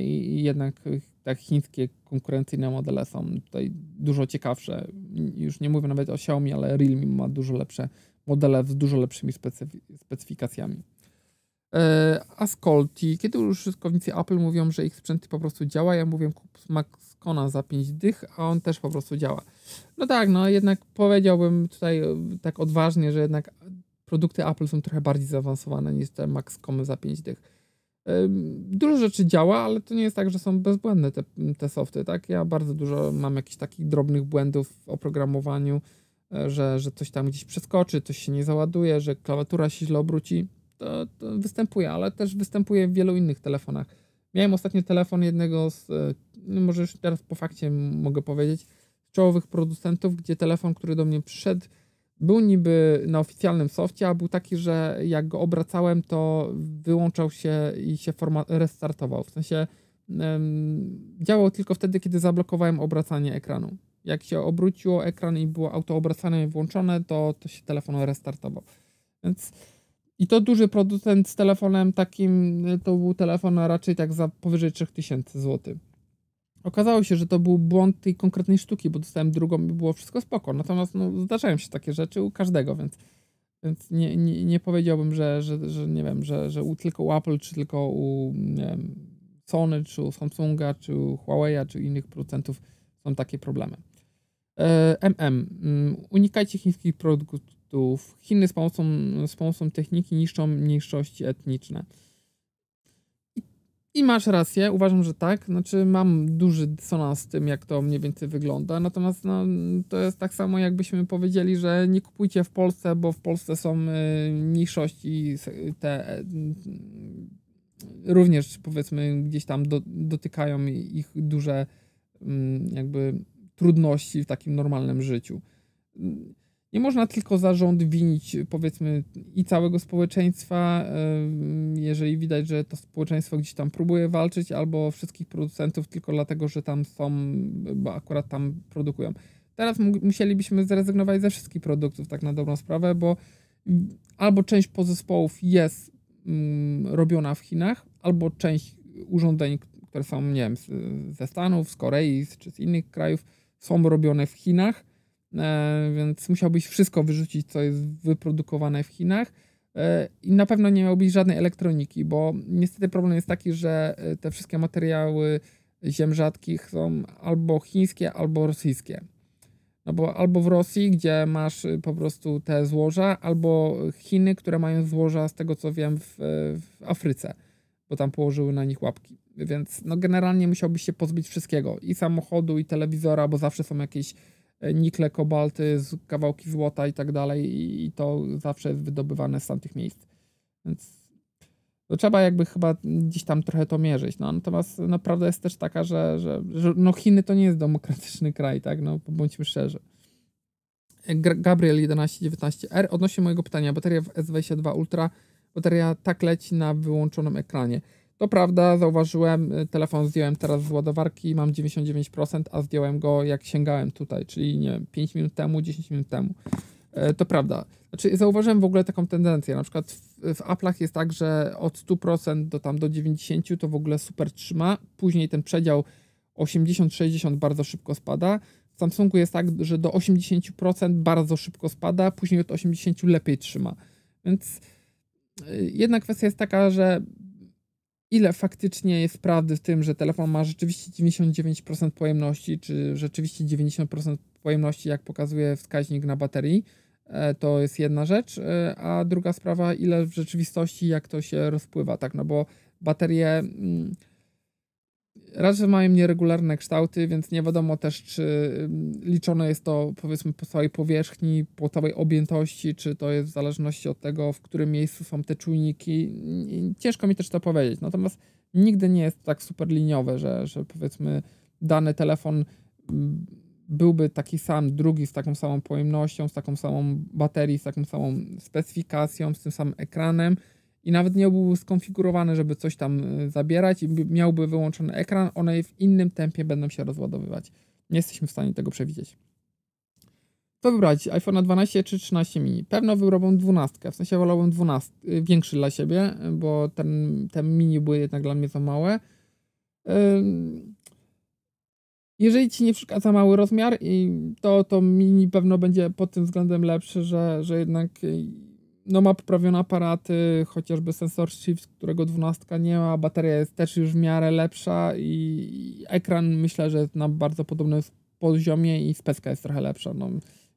i jednak te chińskie konkurencyjne modele są tutaj dużo ciekawsze. Już nie mówię nawet o Xiaomi, ale Realme ma dużo lepsze modele z dużo lepszymi specyfikacjami. Ascolti. Kiedy użytkownicy Apple mówią, że ich sprzęt po prostu działa, ja mówię kup Maxcona za 5 dych, a on też po prostu działa. No tak, no jednak powiedziałbym tutaj tak odważnie, że jednak produkty Apple są trochę bardziej zaawansowane niż te Maxcomy za 5 dych. Dużo rzeczy działa, ale to nie jest tak, że są bezbłędne te softy, tak? Ja bardzo dużo mam jakichś takich drobnych błędów w oprogramowaniu, że coś tam gdzieś przeskoczy, coś się nie załaduje, że klawiatura się źle obróci. To występuje, ale też występuje w wielu innych telefonach. Miałem ostatnio telefon jednego z, no może już teraz po fakcie mogę powiedzieć, czołowych producentów, gdzie telefon, który do mnie przyszedł, był niby na oficjalnym softie, a był taki, że jak go obracałem, to wyłączał się i się restartował. W sensie działał tylko wtedy, kiedy zablokowałem obracanie ekranu. Jak się obróciło ekran i było auto obracane i włączone, to się telefon restartował. Więc i to duży producent z telefonem takim, to był telefon raczej tak za powyżej 3000 zł. Okazało się, że to był błąd tej konkretnej sztuki, bo dostałem drugą i było wszystko spoko. Natomiast no, zdarzają się takie rzeczy u każdego, więc nie powiedziałbym, że nie wiem, że tylko u Apple, czy tylko u nie wiem, Sony, czy u Samsunga, czy u Huawei'a, czy u innych producentów są takie problemy. Unikajcie chińskich produktów. Chiny z pomocą techniki niszczą mniejszości etniczne. I masz rację, uważam, że tak. Znaczy mam duży dysonans z tym, jak to mniej więcej wygląda. Natomiast no, to jest tak samo, jakbyśmy powiedzieli, że nie kupujcie w Polsce, bo w Polsce są mniejszości te również powiedzmy gdzieś tam dotykają ich duże jakby trudności w takim normalnym życiu. Nie można tylko za rząd winić powiedzmy i całego społeczeństwa, jeżeli widać, że to społeczeństwo gdzieś tam próbuje walczyć, albo wszystkich producentów tylko dlatego, że tam są, bo akurat tam produkują. Teraz musielibyśmy zrezygnować ze wszystkich produktów tak na dobrą sprawę, bo albo część podzespołów jest robiona w Chinach, albo część urządzeń, które są, nie wiem, ze Stanów, z Korei czy z innych krajów, są robione w Chinach, więc musiałbyś wszystko wyrzucić, co jest wyprodukowane w Chinach i na pewno nie miałbyś żadnej elektroniki, bo niestety problem jest taki, że te wszystkie materiały ziem rzadkich są albo chińskie, albo rosyjskie. No bo albo w Rosji, gdzie masz po prostu te złoża, albo Chiny, które mają złoża, z tego co wiem, w Afryce, bo tam położyły na nich łapki. Więc no generalnie musiałbyś się pozbyć wszystkiego, i samochodu, i telewizora, bo zawsze są jakieś nikle, kobalty, kawałki złota i tak dalej, i to zawsze jest wydobywane z tamtych miejsc. Więc to trzeba jakby chyba gdzieś tam trochę to mierzyć. No, natomiast no, prawda jest też taka, że no Chiny to nie jest demokratyczny kraj, tak? No, bądźmy szczerzy. Gabriel 1119R. Odnośnie mojego pytania, bateria w S22 Ultra, bateria tak leci na wyłączonym ekranie. To prawda, zauważyłem, telefon zdjąłem teraz z ładowarki, mam 99%, a zdjąłem go jak sięgałem tutaj, czyli nie wiem, 5 minut temu, 10 minut temu. To prawda. Znaczy, zauważyłem w ogóle taką tendencję, na przykład w Apple'ach jest tak, że od 100% do 90% to w ogóle super trzyma, później ten przedział 80-60 bardzo szybko spada, w Samsungu jest tak, że do 80% bardzo szybko spada, później od 80% lepiej trzyma, więc jedna kwestia jest taka, że ile faktycznie jest prawdy w tym, że telefon ma rzeczywiście 99% pojemności, czy rzeczywiście 90% pojemności, jak pokazuje wskaźnik na baterii, to jest jedna rzecz, a druga sprawa, ile w rzeczywistości, jak to się rozpływa, tak, no bo baterie raz, że mają nieregularne kształty, więc nie wiadomo też, czy liczone jest to, powiedzmy, po całej powierzchni, po całej objętości, czy to jest w zależności od tego, w którym miejscu są te czujniki. Ciężko mi też to powiedzieć, natomiast nigdy nie jest tak super liniowe, że powiedzmy dany telefon byłby taki sam, drugi z taką samą pojemnością, z taką samą baterią, z taką samą specyfikacją, z tym samym ekranem, i nawet nie byłby skonfigurowany, żeby coś tam zabierać, i miałby wyłączony ekran, one w innym tempie będą się rozładowywać. Nie jesteśmy w stanie tego przewidzieć. Co wybrać? iPhone 12 czy 13 mini? Pewno wyrobią 12, w sensie wolałbym 12, większy dla siebie, bo te mini były jednak dla mnie za małe. Jeżeli ci nie przeszkadza mały rozmiar, to mini pewno będzie pod tym względem lepszy, że jednak no ma poprawione aparaty, chociażby sensor shift, którego 12 nie ma, bateria jest też już w miarę lepsza, i ekran myślę, że jest na bardzo podobnym poziomie, i specka jest trochę lepsza. No,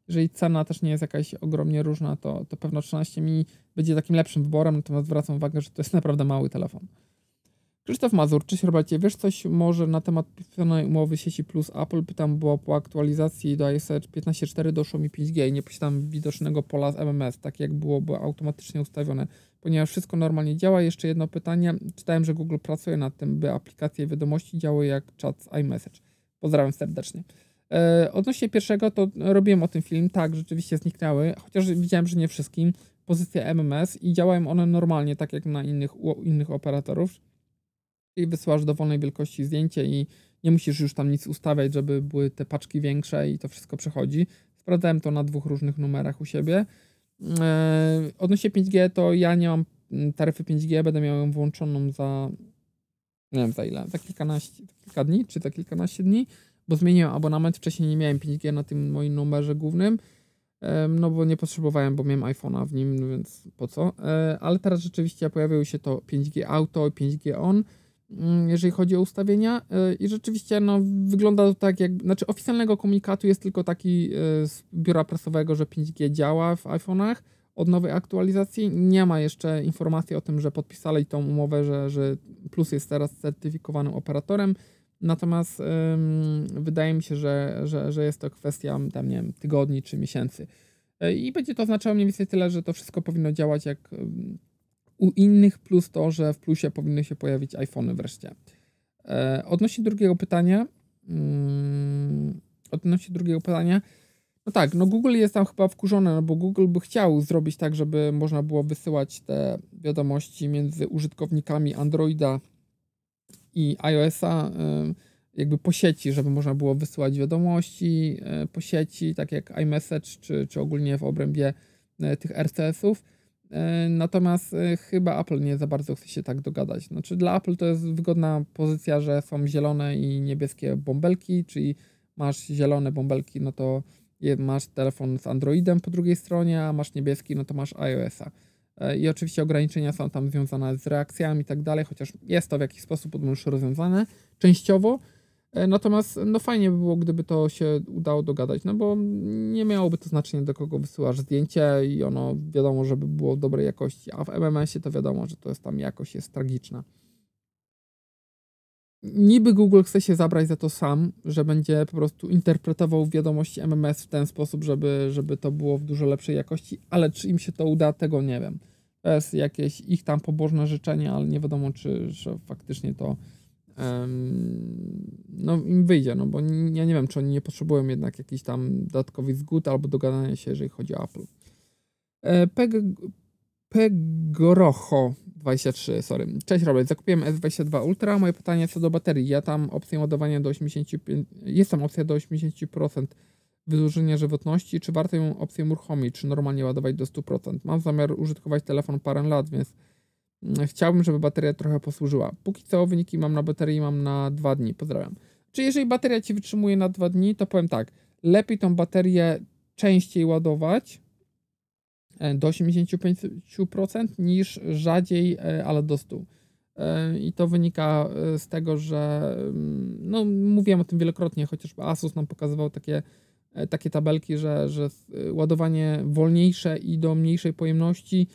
jeżeli cena też nie jest jakaś ogromnie różna, to pewno 13 mini będzie takim lepszym wyborem, natomiast zwracam uwagę, że to jest naprawdę mały telefon. Krzysztof Mazur, cześć Robercie, wiesz coś może na temat podpisanej umowy sieci Plus Apple? Pytam, bo po aktualizacji do iOS 15.4 doszło mi 5G i nie posiadam widocznego pola z MMS, tak jak było automatycznie ustawione, ponieważ wszystko normalnie działa. Jeszcze jedno pytanie, czytałem, że Google pracuje nad tym, by aplikacje wiadomości działały jak czat z iMessage. Pozdrawiam serdecznie. Odnośnie pierwszego, to robiłem o tym film, tak, rzeczywiście zniknęły, chociaż widziałem, że nie wszystkim, pozycja MMS, i działają one normalnie, tak jak na innych operatorów. I wysyłasz dowolnej wielkości zdjęcie i nie musisz już tam nic ustawiać, żeby były te paczki większe, i to wszystko przechodzi. Sprawdzałem to na 2 różnych numerach u siebie. Odnośnie 5G, to ja nie mam taryfy 5G, będę miał ją włączoną za, nie wiem za ile, za kilka dni, czy za kilkanaście dni, bo zmieniłem abonament, wcześniej nie miałem 5G na tym moim numerze głównym, no bo nie potrzebowałem, bo miałem iPhone'a w nim, więc po co, ale teraz rzeczywiście pojawiły się to 5G Auto i 5G On, jeżeli chodzi o ustawienia, i rzeczywiście no, wygląda to tak jak, znaczy oficjalnego komunikatu jest tylko taki z biura prasowego, że 5G działa w iPhone'ach od nowej aktualizacji, nie ma jeszcze informacji o tym, że podpisali tą umowę, że Plus jest teraz certyfikowanym operatorem, natomiast wydaje mi się, że jest to kwestia tam, nie wiem, tygodni czy miesięcy, i będzie to oznaczało mniej więcej tyle, że to wszystko powinno działać jak u innych, plus to, że w Plusie powinny się pojawić iPhone'y wreszcie. Odnośnie drugiego pytania, no tak, no Google jest tam chyba wkurzony, no bo Google by chciał zrobić tak, żeby można było wysyłać te wiadomości między użytkownikami Androida i iOS-a jakby po sieci, żeby można było wysyłać wiadomości po sieci, tak jak iMessage, czy ogólnie w obrębie tych RCS-ów. Natomiast chyba Apple nie za bardzo chce się tak dogadać. Znaczy dla Apple to jest wygodna pozycja, że są zielone i niebieskie bąbelki, czyli masz zielone bąbelki, no to masz telefon z Androidem po drugiej stronie, a masz niebieski, no to masz iOS-a. i oczywiście ograniczenia są tam związane z reakcjami i tak dalej, chociaż jest to w jakiś sposób już rozwiązane częściowo. Natomiast no fajnie by było, gdyby to się udało dogadać, no bo nie miałoby to znaczenia, do kogo wysyłasz zdjęcie i ono wiadomo, żeby było dobrej jakości, a w MMS-ie to wiadomo, że to jest tam jakość jest tragiczna. Niby Google chce się zabrać za to sam, że będzie po prostu interpretował wiadomości MMS w ten sposób, żeby to było w dużo lepszej jakości, ale czy im się to uda, tego nie wiem. To jest jakieś ich tam pobożne życzenie, ale nie wiadomo, czy faktycznie to no im wyjdzie, no bo ja nie wiem, czy oni nie potrzebują jednak jakichś tam dodatkowych zgód albo dogadania się, jeżeli chodzi o Apple. Pegorocho 23, sorry. Cześć Robert, zakupiłem S22 Ultra. Moje pytanie co do baterii. Ja tam opcję ładowania do 85%, jest tam opcja do 80% wydłużenia żywotności. Czy warto ją opcję uruchomić, czy normalnie ładować do 100%? Mam zamiar użytkować telefon parę lat, więc chciałbym, żeby bateria trochę posłużyła. Póki co wyniki mam na baterii, mam na 2 dni. Pozdrawiam. Czy jeżeli bateria Ci wytrzymuje na 2 dni, to powiem tak. Lepiej tą baterię częściej ładować do 85% niż rzadziej, ale do 100%. I to wynika z tego, że no mówiłem o tym wielokrotnie, chociażby Asus nam pokazywał takie tabelki, że ładowanie wolniejsze i do mniejszej pojemności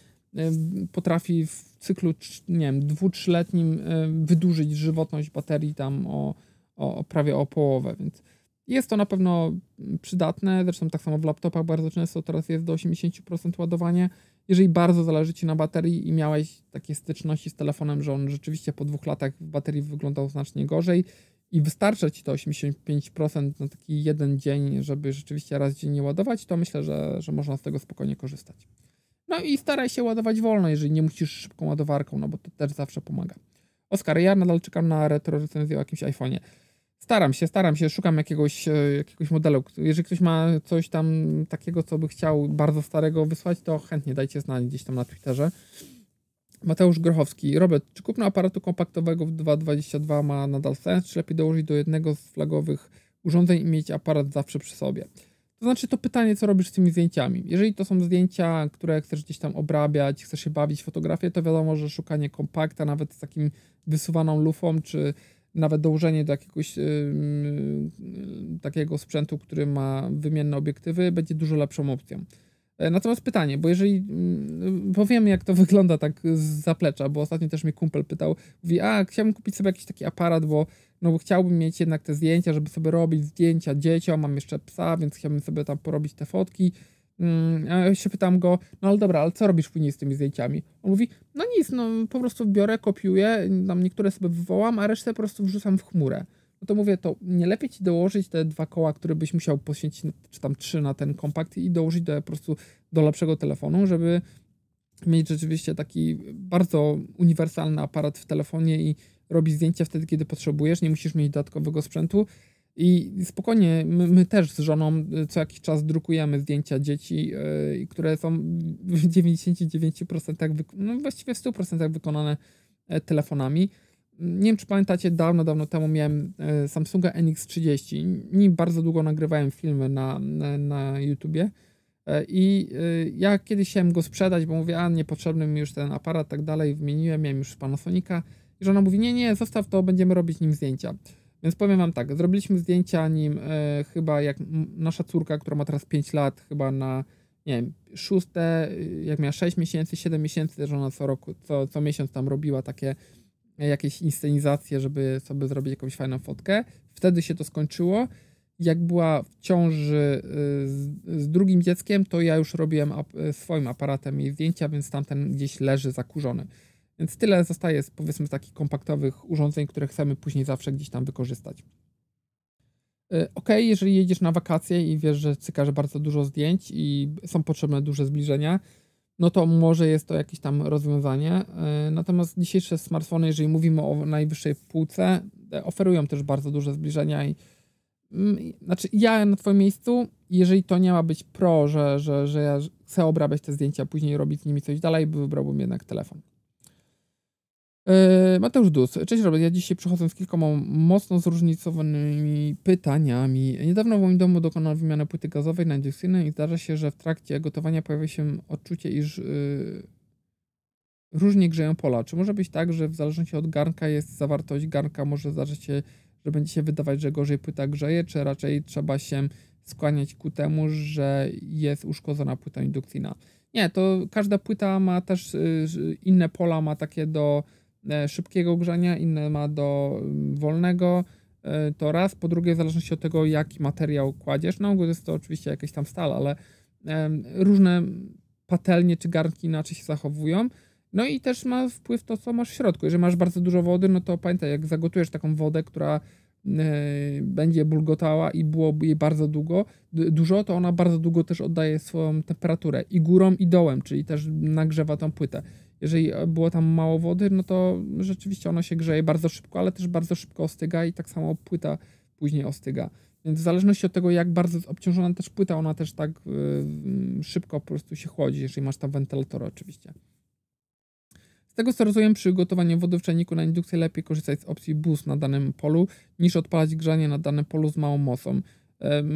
potrafi w cyklu, nie wiem, 2-3-letnim wydłużyć żywotność baterii tam prawie o połowę, więc jest to na pewno przydatne, zresztą tak samo w laptopach bardzo często teraz jest do 80% ładowanie. Jeżeli bardzo zależy Ci na baterii i miałeś takie styczności z telefonem, że on rzeczywiście po 2 latach w baterii wyglądał znacznie gorzej i wystarcza Ci to 85% na taki jeden dzień, żeby rzeczywiście raz dziennie ładować, to myślę, że można z tego spokojnie korzystać. No i staraj się ładować wolno, jeżeli nie musisz szybką ładowarką, no bo to też zawsze pomaga. Oskar, ja nadal czekam na retro recenzję o jakimś iPhone'ie. Staram się, szukam jakiegoś modelu. Jeżeli ktoś ma coś tam takiego, co by chciał bardzo starego wysłać, to chętnie dajcie znać gdzieś tam na Twitterze. Mateusz Grochowski. Robert, czy kupno aparatu kompaktowego w 2.22 ma nadal sens, czy lepiej dołożyć do jednego z flagowych urządzeń i mieć aparat zawsze przy sobie? To znaczy to pytanie, co robisz z tymi zdjęciami. Jeżeli to są zdjęcia, które chcesz gdzieś tam obrabiać, chcesz się bawić w fotografię, to wiadomo, że szukanie kompakta nawet z takim wysuwaną lufą, czy nawet dołożenie do jakiegoś takiego sprzętu, który ma wymienne obiektywy, będzie dużo lepszą opcją. Natomiast pytanie, bo jeżeli powiemy, jak to wygląda tak z zaplecza, bo ostatnio też mnie kumpel pytał, mówi, chciałbym kupić sobie jakiś taki aparat, bo chciałbym mieć jednak te zdjęcia, żeby sobie robić zdjęcia dzieciom, mam jeszcze psa, więc chciałbym sobie tam porobić te fotki. Ja się pytam go, no ale dobra, ale co robisz później z tymi zdjęciami? On mówi, no nic, no po prostu biorę, kopiuję, tam niektóre sobie wywołam, a resztę po prostu wrzucam w chmurę. No to mówię, to nie lepiej ci dołożyć te 2 koła, które byś musiał poświęcić, czy tam 3 na ten kompakt i dołożyć po prostu do lepszego telefonu, żeby mieć rzeczywiście taki bardzo uniwersalny aparat w telefonie i robić zdjęcia wtedy, kiedy potrzebujesz, nie musisz mieć dodatkowego sprzętu. I spokojnie, my też z żoną co jakiś czas drukujemy zdjęcia dzieci, które są w 99%, no właściwie w 100% wykonane telefonami. Nie wiem, czy pamiętacie, dawno temu miałem Samsunga NX30. Nim bardzo długo nagrywałem filmy na YouTubie. I ja kiedyś chciałem go sprzedać, bo mówię, niepotrzebny mi już ten aparat, tak dalej. Wymieniłem, miałem już Panasonica. I żona mówi, nie, zostaw to, będziemy robić nim zdjęcia. Więc powiem wam tak, zrobiliśmy zdjęcia nim chyba jak nasza córka, która ma teraz 5 lat, chyba na, nie wiem, 6, jak miała 6 miesięcy, 7 miesięcy, też ona co miesiąc tam robiła takie jakieś inscenizacje, żeby sobie zrobić jakąś fajną fotkę. Wtedy się to skończyło. Jak była w ciąży z drugim dzieckiem, to ja już robiłem swoim aparatem jej zdjęcia, więc tamten gdzieś leży zakurzony. Więc tyle zostaje, powiedzmy, z takich kompaktowych urządzeń, które chcemy później zawsze gdzieś tam wykorzystać. Okej, jeżeli jedziesz na wakacje i wiesz, że cykasz bardzo dużo zdjęć i są potrzebne duże zbliżenia, no to może jest to jakieś tam rozwiązanie. Natomiast dzisiejsze smartfony, jeżeli mówimy o najwyższej półce, oferują też bardzo duże zbliżenia. Znaczy ja na Twoim miejscu, jeżeli to nie ma być pro, że ja chcę obrabiać te zdjęcia, później robić z nimi coś dalej, wybrałbym jednak telefon. Mateusz Dus. Cześć Robert, ja dzisiaj przychodzę z kilkoma mocno zróżnicowanymi pytaniami. Niedawno w moim domu dokonano wymiany płyty gazowej na indukcyjną i zdarza się, że w trakcie gotowania pojawia się odczucie, iż różnie grzeją pola. Czy może być tak, że w zależności od garnka jest zawartość garnka, może zdarzyć się, że będzie się wydawać, że gorzej płyta grzeje, czy raczej trzeba się skłaniać ku temu, że jest uszkodzona płyta indukcyjna? Nie, to każda płyta ma też inne pola, ma takie do szybkiego grzania, inne ma do wolnego, to raz. Po drugie, w zależności od tego, jaki materiał kładziesz, no ogólnie jest to oczywiście jakaś tam stal, ale różne patelnie czy garnki inaczej się zachowują. No i też ma wpływ to, co masz w środku. Jeżeli masz bardzo dużo wody, no to pamiętaj, jak zagotujesz taką wodę, która będzie bulgotała i byłoby jej bardzo dużo, to ona bardzo długo też oddaje swoją temperaturę i górą, i dołem, czyli też nagrzewa tą płytę. Jeżeli było tam mało wody, no to rzeczywiście ona się grzeje bardzo szybko, ale też bardzo szybko ostyga i tak samo płyta później ostyga. Więc w zależności od tego, jak bardzo jest obciążona też płyta, ona też tak szybko po prostu się chłodzi, jeżeli masz tam wentylator oczywiście. Z tego co rozumiem, przy gotowaniu wody w czajniku na indukcję lepiej korzystać z opcji BOOST na danym polu, niż odpalać grzanie na danym polu z małą mocą.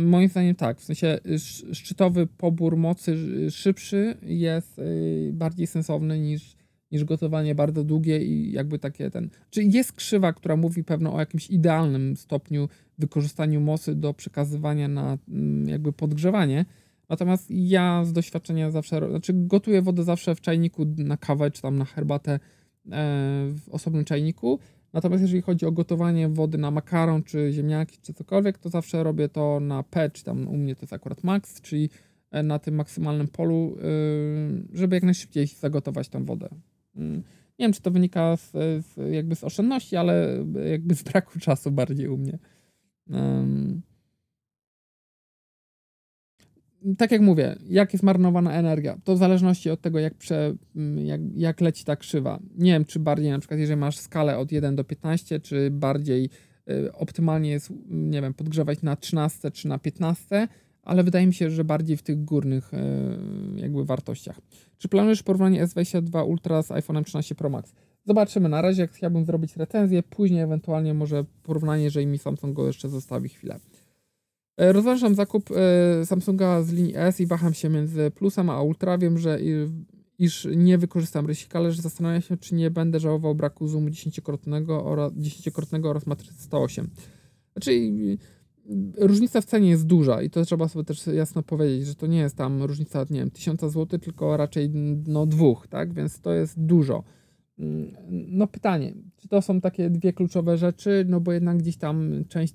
Moim zdaniem tak, w sensie szczytowy pobór mocy szybszy jest bardziej sensowny niż gotowanie bardzo długie i jakby takie ten... Czyli jest krzywa, która mówi pewno o jakimś idealnym stopniu wykorzystaniu mocy do przekazywania na jakby podgrzewanie. Natomiast ja z doświadczenia zawsze, znaczy gotuję wodę zawsze w czajniku na kawę czy tam na herbatę w osobnym czajniku. Natomiast jeżeli chodzi o gotowanie wody na makaron czy ziemniaki czy cokolwiek, to zawsze robię to na P, czy tam u mnie to jest akurat max, czyli na tym maksymalnym polu, żeby jak najszybciej zagotować tą wodę. Nie wiem, czy to wynika jakby z oszczędności, ale jakby z braku czasu bardziej u mnie. Tak jak mówię, jak jest marnowana energia, to w zależności od tego, jak leci ta krzywa. Nie wiem, czy bardziej na przykład, jeżeli masz skalę od 1 do 15, czy bardziej optymalnie jest, nie wiem, podgrzewać na 13 czy na 15, ale wydaje mi się, że bardziej w tych górnych jakby wartościach. Czy planujesz porównanie S22 Ultra z iPhone'em 13 Pro Max? Zobaczymy, na razie chciałbym zrobić recenzję, później ewentualnie może porównanie, jeżeli mi Samsung go jeszcze zostawi chwilę. Rozważam zakup Samsunga z linii S i waham się między Plusem a Ultra. Wiem, że iż nie wykorzystam rysika, ale że zastanawiam się, czy nie będę żałował braku zoomu 10-krotnego oraz matrycy 108. Znaczy, różnica w cenie jest duża i to trzeba sobie też jasno powiedzieć, że to nie jest tam różnica, nie wiem, 1000 zł, tylko raczej no 2, tak? Więc to jest dużo. No pytanie, czy to są takie dwie kluczowe rzeczy, no bo jednak gdzieś tam część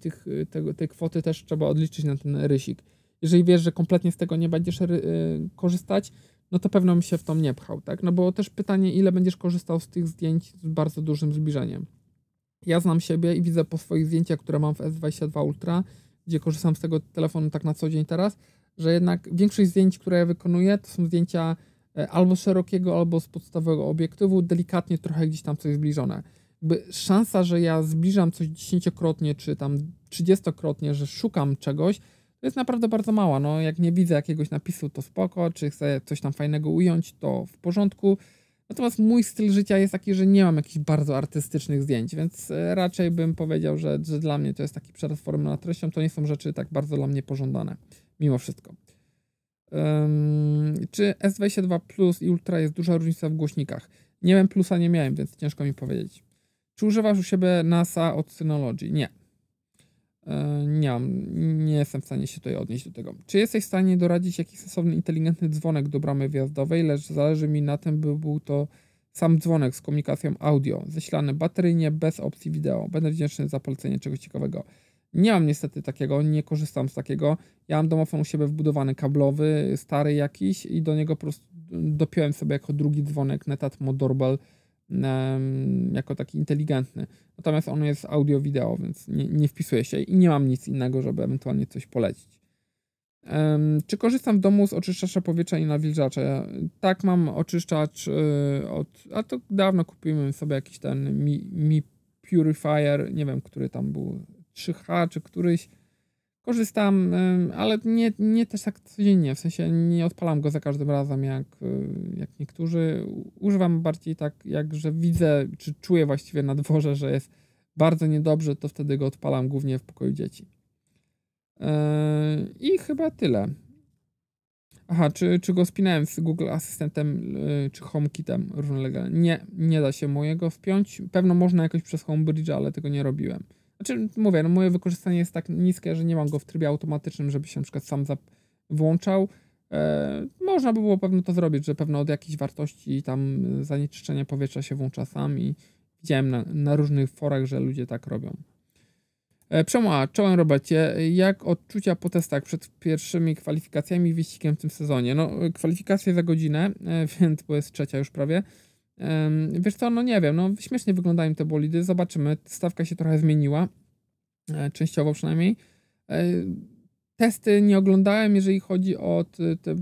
tej kwoty też trzeba odliczyć na ten rysik. Jeżeli wiesz, że kompletnie z tego nie będziesz korzystać, no to pewno bym się w to nie pchał, tak? No bo też pytanie, ile będziesz korzystał z tych zdjęć z bardzo dużym zbliżeniem. Ja znam siebie i widzę po swoich zdjęciach, które mam w S22 Ultra, gdzie korzystam z tego telefonu tak na co dzień teraz, że jednak większość zdjęć, które ja wykonuję, to są zdjęcia albo z szerokiego, albo z podstawowego obiektywu, delikatnie trochę gdzieś tam coś zbliżone. Jakby szansa, że ja zbliżam coś 10-krotnie, czy tam 30-krotnie, że szukam czegoś, to jest naprawdę bardzo mała. No, jak nie widzę jakiegoś napisu, to spoko, czy chcę coś tam fajnego ująć, to w porządku. Natomiast mój styl życia jest taki, że nie mam jakichś bardzo artystycznych zdjęć, więc raczej bym powiedział, że dla mnie to jest taki przerost formą nad treścią, to nie są rzeczy tak bardzo dla mnie pożądane, mimo wszystko. Czy S22 Plus i Ultra jest duża różnica w głośnikach? Nie wiem, Plusa nie miałem, więc ciężko mi powiedzieć. Czy używasz u siebie NASA od Synology? Nie. Nie jestem w stanie się tutaj odnieść do tego. Czy jesteś w stanie doradzić jakiś sensowny, inteligentny dzwonek do bramy wjazdowej, lecz zależy mi na tym, by był to sam dzwonek z komunikacją audio, zasilany bateryjnie, bez opcji wideo. Będę wdzięczny za polecenie czegoś ciekawego. Nie mam niestety takiego, nie korzystam z takiego. Ja mam domofon u siebie wbudowany, kablowy, stary jakiś i do niego po prostu dopiąłem sobie jako drugi dzwonek Netatmo Doorbell, jako taki inteligentny. Natomiast on jest audio wideo, więc nie wpisuje się i nie mam nic innego, żeby ewentualnie coś polecić. Czy korzystam w domu z oczyszczacza powietrza i nawilżacza? Tak, mam oczyszczacz a to dawno kupiłem sobie jakiś ten Mi Purifier, nie wiem, który tam był, 3H czy któryś. Korzystam, ale nie też tak codziennie, w sensie nie odpalam go za każdym razem jak niektórzy. Używam bardziej tak, jak że widzę czy czuję właściwie na dworze, że jest bardzo niedobrze, to wtedy go odpalam głównie w pokoju dzieci. I chyba tyle. Aha, czy go spinałem z Google Asystentem czy HomeKitem równolegle? Nie, nie da się mojego wpiąć. Pewno można jakoś przez Homebridge, ale tego nie robiłem. Znaczy, mówię, no moje wykorzystanie jest tak niskie, że nie mam go w trybie automatycznym, żeby się na przykład sam włączał. Można by było pewno to zrobić, że pewno od jakiejś wartości tam zanieczyszczenia powietrza się włącza sam i widziałem na różnych forach, że ludzie tak robią. Czołem Robercie, jak odczucia po testach przed pierwszymi kwalifikacjami i wyścigiem w tym sezonie? No, kwalifikacje za godzinę, więc bo jest trzecia już prawie. Wiesz co, no nie wiem, no śmiesznie wyglądają te bolidy, zobaczymy, stawka się trochę zmieniła, częściowo przynajmniej. Testy nie oglądałem, jeżeli chodzi o te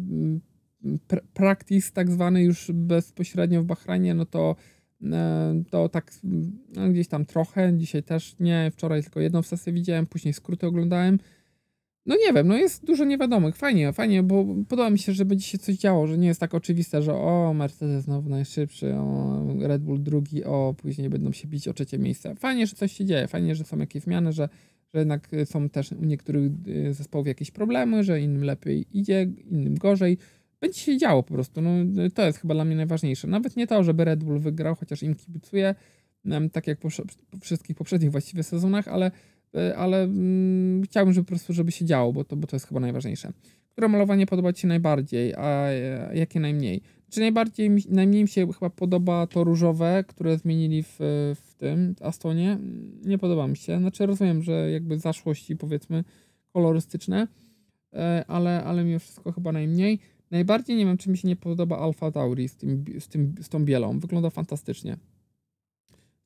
practice tak zwany już bezpośrednio w Bahrajnie, no to tak no gdzieś tam trochę, dzisiaj też nie, wczoraj tylko jedną sesję widziałem, później skróty oglądałem. No nie wiem, no jest dużo niewiadomych, fajnie, bo podoba mi się, że będzie się coś działo, że nie jest tak oczywiste, że o, Mercedes znowu najszybszy, o, Red Bull drugi, o, później będą się bić o trzecie miejsce. Fajnie, że coś się dzieje, fajnie, że są jakieś zmiany, że jednak są też u niektórych zespołów jakieś problemy, że innym lepiej idzie, innym gorzej. Będzie się działo po prostu, no to jest chyba dla mnie najważniejsze. Nawet nie to, żeby Red Bull wygrał, chociaż im kibicuję, tak jak po wszystkich poprzednich właściwie sezonach, ale chciałbym, żeby się działo, bo to jest chyba najważniejsze. Które malowanie podoba Ci się najbardziej, a jakie najmniej? Czy najmniej mi się chyba podoba to różowe, które zmienili w tym Astonie? Nie podoba mi się. Znaczy rozumiem, że jakby zaszłości powiedzmy kolorystyczne, ale mimo wszystko chyba najmniej. Najbardziej nie wiem, czy mi się nie podoba Alfa Tauri z tą bielą. Wygląda fantastycznie.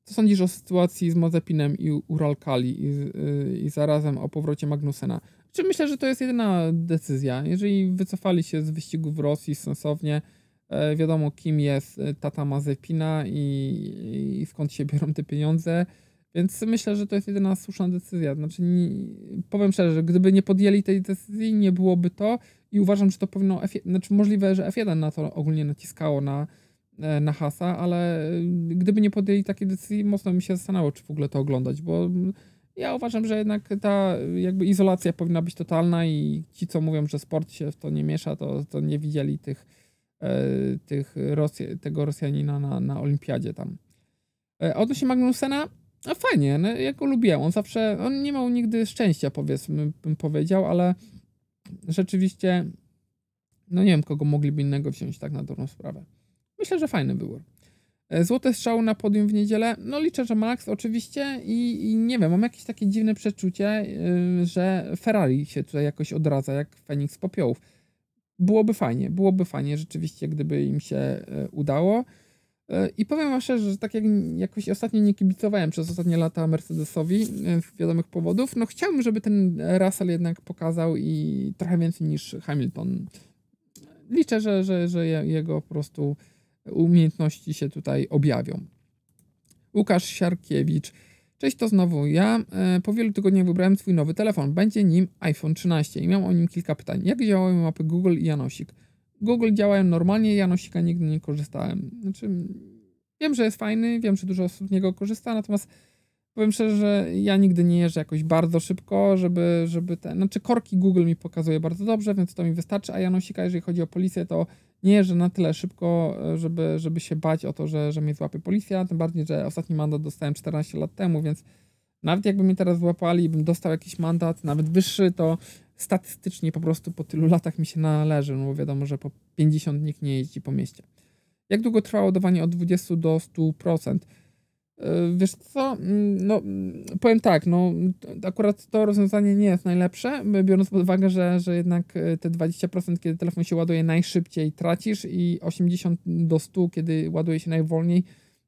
Co sądzisz o sytuacji z Mazepinem i Uralkali i zarazem o powrocie Magnusena? Czy myślę, że to jest jedyna decyzja. Jeżeli wycofali się z wyścigu w Rosji sensownie, wiadomo kim jest tata Mazepina i skąd się biorą te pieniądze, więc myślę, że to jest jedyna słuszna decyzja. Znaczy, powiem szczerze, że gdyby nie podjęli tej decyzji, nie byłoby to i uważam, że to powinno, możliwe, że F1 na to ogólnie naciskało na Hasa, ale gdyby nie podjęli takiej decyzji, mocno mi się zastanawiało, czy w ogóle to oglądać, bo ja uważam, że jednak ta jakby izolacja powinna być totalna i ci, co mówią, że sport się w to nie miesza, to nie widzieli tego Rosjanina na Olimpiadzie tam. Odnośnie Magnusena, no fajnie, no ja go lubiłem, on nie miał nigdy szczęścia, powiedzmy, bym powiedział, ale rzeczywiście, no nie wiem, kogo mogliby innego wziąć tak na dobrą sprawę. Myślę, że fajny wybór. Złote strzały na podium w niedzielę. No liczę, że Max oczywiście i nie wiem, mam jakieś takie dziwne przeczucie, że Ferrari się tutaj jakoś odradza jak Feniks z popiołów. Byłoby fajnie rzeczywiście, gdyby im się udało. I powiem wam szczerze, że tak jak jakoś ostatnio nie kibicowałem przez ostatnie lata Mercedesowi z wiadomych powodów, no chciałbym, żeby ten Russell jednak pokazał i trochę więcej niż Hamilton. Liczę, że jego po prostu umiejętności się tutaj objawią. Łukasz Siarkiewicz. Cześć, to znowu ja. Po wielu tygodniach wybrałem swój nowy telefon. Będzie nim iPhone 13 i miałem o nim kilka pytań. Jak działają mapy Google i Janosik? Google działają normalnie, Janosika nigdy nie korzystałem. Znaczy, wiem, że jest fajny, wiem, że dużo osób z niego korzysta, natomiast powiem szczerze, że ja nigdy nie jeżdżę jakoś bardzo szybko, żeby te... Znaczy, korki Google mi pokazuje bardzo dobrze, więc to mi wystarczy, a Janosika, jeżeli chodzi o policję, to nie jeżdżę na tyle szybko, żeby się bać o to, że mnie złapie policja, tym bardziej, że ostatni mandat dostałem 14 lat temu, więc nawet jakby mnie teraz złapali i bym dostał jakiś mandat, nawet wyższy, to statystycznie po prostu po tylu latach mi się należy, no bo wiadomo, że po 50 nikt nie jeździ po mieście. Jak długo trwa ładowanie od 20 do 100%? Wiesz co, no powiem tak, no akurat to rozwiązanie nie jest najlepsze, biorąc pod uwagę, że jednak te 20%, kiedy telefon się ładuje najszybciej, tracisz i 80 do 100, kiedy ładuje się najwolniej,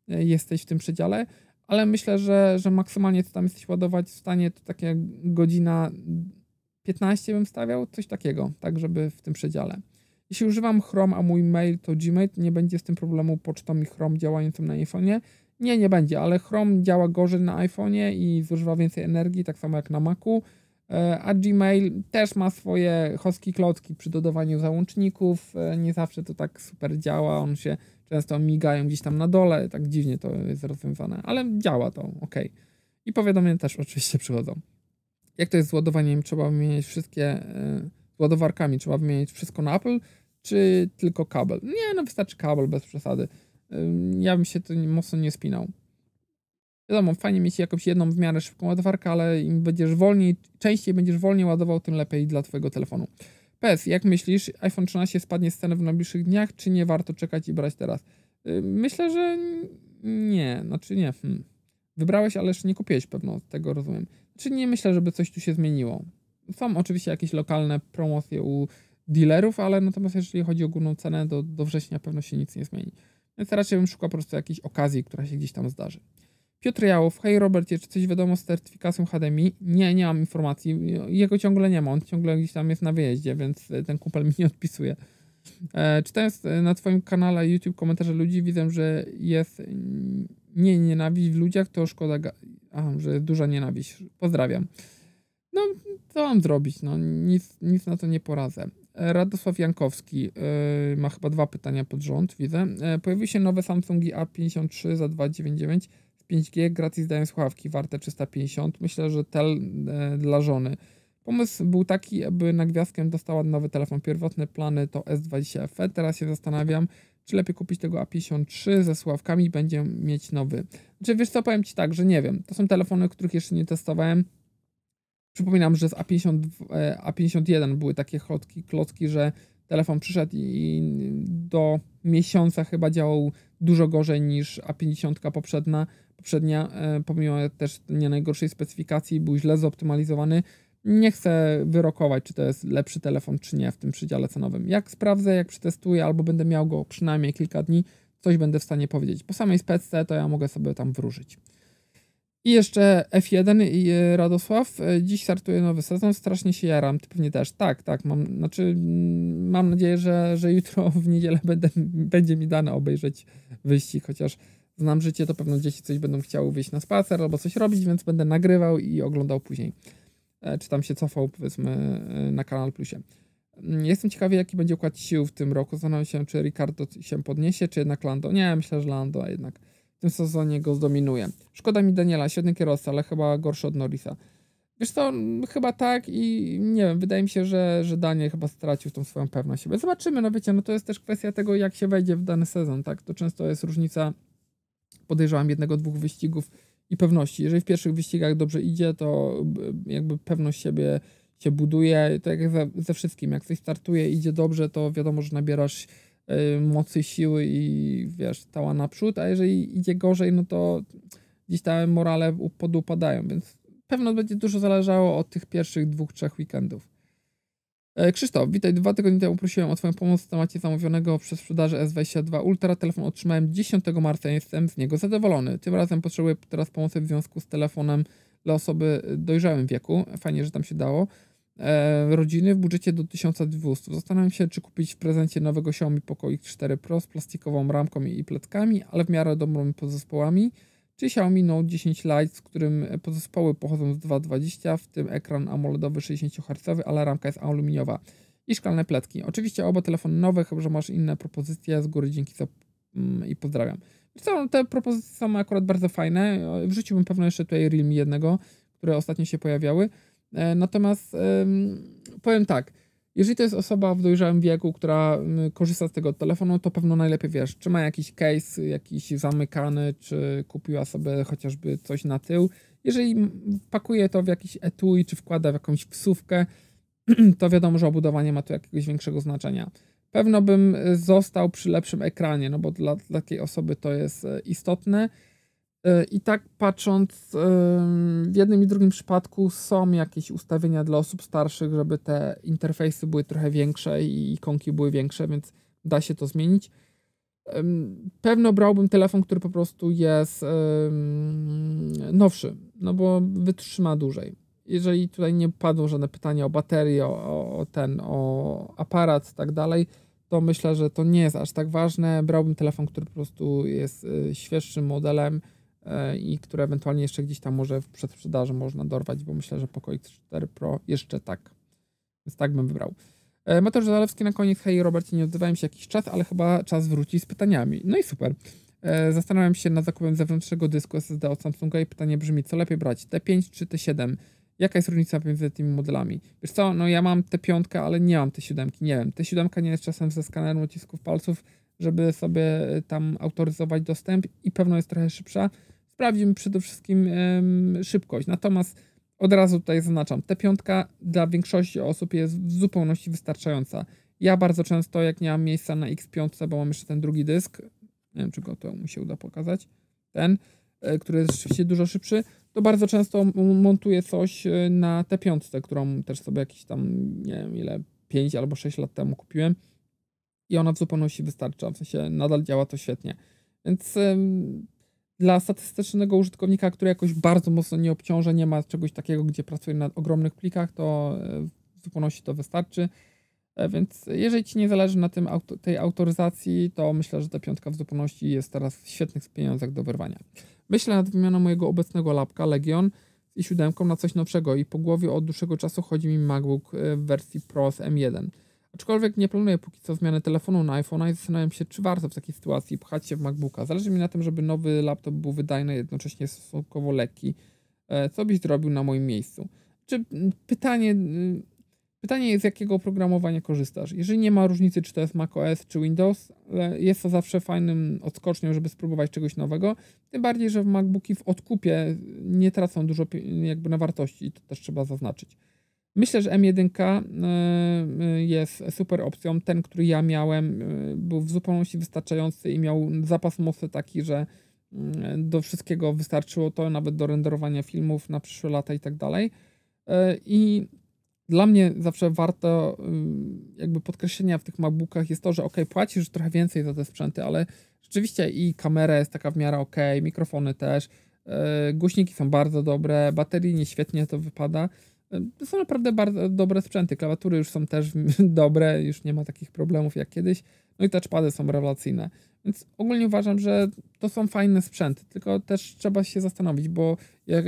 jesteś w tym przedziale, ale myślę, że maksymalnie co tam jesteś ładować w stanie to takie godzina 15 bym stawiał, coś takiego, tak żeby w tym przedziale. Jeśli używam Chrome, a mój mail to Gmail, to nie będzie z tym problemu pocztą i Chrome działającym na iPhone'ie. Nie będzie, ale Chrome działa gorzej na iPhone'ie i zużywa więcej energii, tak samo jak na Macu, a Gmail też ma swoje hostki klocki przy dodawaniu załączników, nie zawsze to tak super działa, on się często migają gdzieś tam na dole, tak dziwnie to jest rozwiązane, ale działa to, ok. I powiadomienia też oczywiście przychodzą. Jak to jest z ładowaniem? Trzeba wymieniać wszystkie... Z ładowarkami trzeba wymieniać wszystko na Apple, czy tylko kabel? Nie, no wystarczy kabel, bez przesady. Ja bym się to mocno nie spinał. Wiadomo, fajnie mieć jakąś jedną w miarę szybką ładowarkę, ale im będziesz wolniej, częściej będziesz wolniej ładował, tym lepiej dla twojego telefonu. PS, jak myślisz, iPhone 13 spadnie z ceny w najbliższych dniach, czy nie warto czekać i brać teraz? Myślę, że nie, znaczy nie. Wybrałeś, ale jeszcze nie kupiłeś pewno, tego rozumiem. Znaczy nie myślę, żeby coś tu się zmieniło. Są oczywiście jakieś lokalne promocje u dealerów, ale natomiast jeżeli chodzi o główną cenę, do września pewno się nic nie zmieni. Więc raczej bym szukał po prostu jakiejś okazji, która się gdzieś tam zdarzy. Piotr Jałow, hej Robercie, czy coś wiadomo z certyfikacją HDMI? Nie, nie mam informacji, jego ciągle nie ma, on ciągle gdzieś tam jest na wyjeździe, więc ten kumpel mi nie odpisuje. Czytając na twoim kanale YouTube komentarze ludzi, widzę, że jest nienawiść w ludziach, to szkoda, że jest duża nienawiść. Pozdrawiam. No, co mam zrobić, no, nic na to nie poradzę. Radosław Jankowski ma chyba dwa pytania pod rząd, widzę. Pojawiły się nowe Samsungi A53 za 299 z 5G, gratis dają słuchawki, warte 350. Myślę, że tel dla żony. Pomysł był taki, aby na gwiazdkę dostała nowy telefon. Pierwotne plany to S20 FE. Teraz się zastanawiam, czy lepiej kupić tego A53 ze słuchawkami i będzie mieć nowy. Znaczy, wiesz co, powiem ci tak, że nie wiem. To są telefony, których jeszcze nie testowałem. Przypominam, że z A51 były takie klocki, że telefon przyszedł i do miesiąca chyba działał dużo gorzej niż A50 poprzednia, pomimo też nie najgorszej specyfikacji, był źle zoptymalizowany. Nie chcę wyrokować, czy to jest lepszy telefon, czy nie w tym przedziale cenowym. Jak sprawdzę, jak przetestuję, albo będę miał go przynajmniej kilka dni, coś będę w stanie powiedzieć. Po samej specce to ja mogę sobie tam wróżyć. I jeszcze F1 i Radosław. Dziś startuje nowy sezon, strasznie się jaram, ty pewnie też. Tak, mam nadzieję, że jutro w niedzielę będzie mi dane obejrzeć wyścig, chociaż znam życie, to pewno dzieci coś będą chciały wyjść na spacer albo coś robić, więc będę nagrywał i oglądał później. Czy tam się cofał, powiedzmy, na Kanal Plusie. Jestem ciekawy, jaki będzie układ sił w tym roku. Zastanawiam się, czy Ricardo się podniesie, czy jednak Lando. Nie, myślę, że Lando, a jednak w tym sezonie go zdominuje. Szkoda mi Daniela, świetny kierowca, ale chyba gorszy od Norrisa. Wiesz co, chyba tak i nie wiem, wydaje mi się, że Daniel chyba stracił tą swoją pewność siebie. Zobaczymy, no wiecie, no to jest też kwestia tego, jak się wejdzie w dany sezon, tak? To często jest różnica, podejrzewam, jednego, dwóch wyścigów i pewności. Jeżeli w pierwszych wyścigach dobrze idzie, to jakby pewność siebie się buduje, to jak ze wszystkim, jak coś startuje, idzie dobrze, to wiadomo, że nabierasz mocy, siły i wiesz, tała naprzód, a jeżeli idzie gorzej, no to gdzieś te morale podupadają, więc pewno będzie dużo zależało od tych pierwszych dwóch, trzech weekendów. Krzysztof, witaj. 2 tygodnie temu prosiłem o twoją pomoc w temacie zamówionego przez sprzedaży S22 Ultra. Telefon otrzymałem 10 marca, jestem z niego zadowolony. Tym razem potrzebuję teraz pomocy w związku z telefonem dla osoby w dojrzałym wieku. Fajnie, że tam się dało. Rodziny w budżecie do 1200. Zastanawiam się, czy kupić w prezencie nowego Xiaomi Pocoik 4 Pro z plastikową ramką i pleckami, ale w miarę dobrymi podzespołami, czy Xiaomi Note 10 Lite, z którym podzespoły pochodzą z 2.20, w tym ekran AMOLEDowy 60 Hz, ale ramka jest aluminiowa i szklane plecki. Oczywiście oba telefony nowe, chyba że masz inne propozycje z góry, dzięki za i pozdrawiam. Co, te propozycje są akurat bardzo fajne, wrzuciłbym pewno jeszcze tutaj Realme jednego, które ostatnio się pojawiały. Natomiast powiem tak, jeżeli to jest osoba w dojrzałym wieku, która korzysta z tego telefonu, to pewno najlepiej wiesz, czy ma jakiś case, jakiś zamykany, czy kupiła sobie chociażby coś na tył. Jeżeli pakuje to w jakiś etui, czy wkłada w jakąś wsówkę, to wiadomo, że obudowanie ma tu jakiegoś większego znaczenia. Pewno bym został przy lepszym ekranie, no bo dla takiej osoby to jest istotne. I tak patrząc, w jednym i drugim przypadku są jakieś ustawienia dla osób starszych, żeby te interfejsy były trochę większe i ikonki były większe, więc da się to zmienić. Pewno brałbym telefon, który po prostu jest nowszy, no bo wytrzyma dłużej. Jeżeli tutaj nie padną żadne pytania o baterię, o aparat i tak dalej, to myślę, że to nie jest aż tak ważne. Brałbym telefon, który po prostu jest świeższym modelem i które ewentualnie jeszcze gdzieś tam może w przedsprzedaży można dorwać, bo myślę, że Pocoik 4 Pro jeszcze tak. Więc tak bym wybrał. Mateusz Zalewski na koniec. Hej Robercie, nie odzywałem się jakiś czas, ale chyba czas wrócić z pytaniami. No i super. Zastanawiam się nad zakupem zewnętrznego dysku SSD od Samsunga i pytanie brzmi, co lepiej brać, T5 czy T7? Jaka jest różnica między tymi modelami? Wiesz co, no ja mam T5, ale nie mam T7, nie wiem. T7 nie jest czasem ze skanerem odcisków palców, żeby sobie tam autoryzować dostęp i pewno jest trochę szybsza. Sprawdzimy przede wszystkim szybkość. Natomiast od razu tutaj zaznaczam, T5 dla większości osób jest w zupełności wystarczająca. Ja bardzo często, jak nie mam miejsca na X5, bo mam jeszcze ten drugi dysk, nie wiem, czy go to mi się uda pokazać, ten, który jest rzeczywiście dużo szybszy, to bardzo często montuję coś na T5, którą też sobie jakieś tam, nie wiem ile, 5 albo 6 lat temu kupiłem i ona w zupełności wystarcza, w sensie nadal działa to świetnie. Więc dla statystycznego użytkownika, który jakoś bardzo mocno nie obciąża, nie ma czegoś takiego, gdzie pracuje na ogromnych plikach, to w zupełności to wystarczy. Więc jeżeli Ci nie zależy na tym, tej autoryzacji, to myślę, że ta piątka w zupełności jest teraz w świetnych pieniądzach do wyrwania. Myślę nad wymianą mojego obecnego lapka Legion i 7 na coś nowszego i po głowie od dłuższego czasu chodzi mi MacBook w wersji Pro z M1. Aczkolwiek nie planuję póki co zmiany telefonu na iPhone'a i zastanawiam się, czy warto w takiej sytuacji pchać się w MacBooka. Zależy mi na tym, żeby nowy laptop był wydajny, jednocześnie stosunkowo lekki. Co byś zrobił na moim miejscu? Czy Pytanie jest, z jakiego oprogramowania korzystasz. Jeżeli nie ma różnicy, czy to jest macOS, czy Windows, jest to zawsze fajnym odskocznią, żeby spróbować czegoś nowego. Tym bardziej, że MacBooki w odkupie nie tracą dużo jakby na wartości i to też trzeba zaznaczyć. Myślę, że M1 jest super opcją. Ten, który ja miałem, był w zupełności wystarczający i miał zapas mocy taki, że do wszystkiego wystarczyło to, nawet do renderowania filmów na przyszłe lata i tak dalej. I dla mnie zawsze warto jakby podkreślenia w tych MacBookach jest to, że ok, płacisz trochę więcej za te sprzęty, ale rzeczywiście i kamera jest taka w miarę ok, mikrofony też, głośniki są bardzo dobre, baterii nie świetnie to wypada. To są naprawdę bardzo dobre sprzęty, klawiatury już są też dobre, już nie ma takich problemów jak kiedyś, no i touchpady są rewelacyjne. Więc ogólnie uważam, że to są fajne sprzęty, tylko też trzeba się zastanowić, bo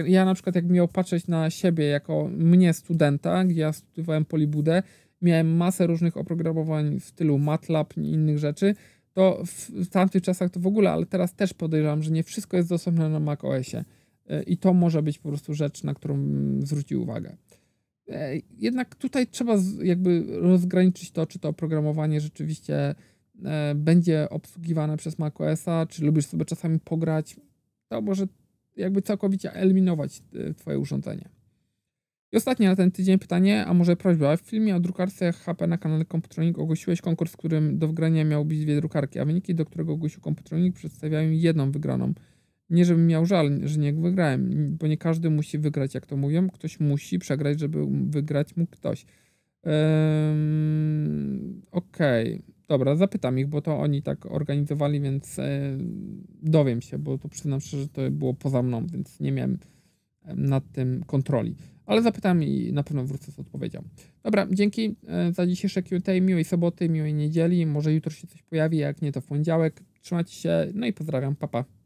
ja na przykład jak miał patrzeć na siebie jako mnie studenta, gdzie ja studiowałem polibudę, miałem masę różnych oprogramowań w stylu MATLAB i innych rzeczy, to w tamtych czasach to w ogóle, ale teraz też podejrzewam, że nie wszystko jest dostępne na macOSie i to może być po prostu rzecz, na którą zwróci uwagę. Jednak tutaj trzeba jakby rozgraniczyć to, czy to oprogramowanie rzeczywiście będzie obsługiwane przez macOS-a, czy lubisz sobie czasami pograć, to może jakby całkowicie eliminować Twoje urządzenie. I ostatnie na ten tydzień pytanie, a może prośba. W filmie o drukarce HP na kanale Komputronik ogłosiłeś konkurs, w którym do wygrania miały być 2 drukarki, a wyniki, do którego ogłosił Komputronik, przedstawiają 1 wygraną. Nie żebym miał żal, że nie wygrałem, bo nie każdy musi wygrać, jak to mówią. Ktoś musi przegrać, żeby wygrać mógł ktoś. Okej. Dobra, zapytam ich, bo to oni tak organizowali, więc dowiem się, bo to przyznam szczerze, że to było poza mną, więc nie miałem nad tym kontroli. Ale zapytam i na pewno wrócę z odpowiedzią. Dobra, dzięki za dzisiejsze Q&A, miłej soboty, miłej niedzieli, może jutro się coś pojawi, jak nie to w poniedziałek. Trzymajcie się, no i pozdrawiam, pa pa.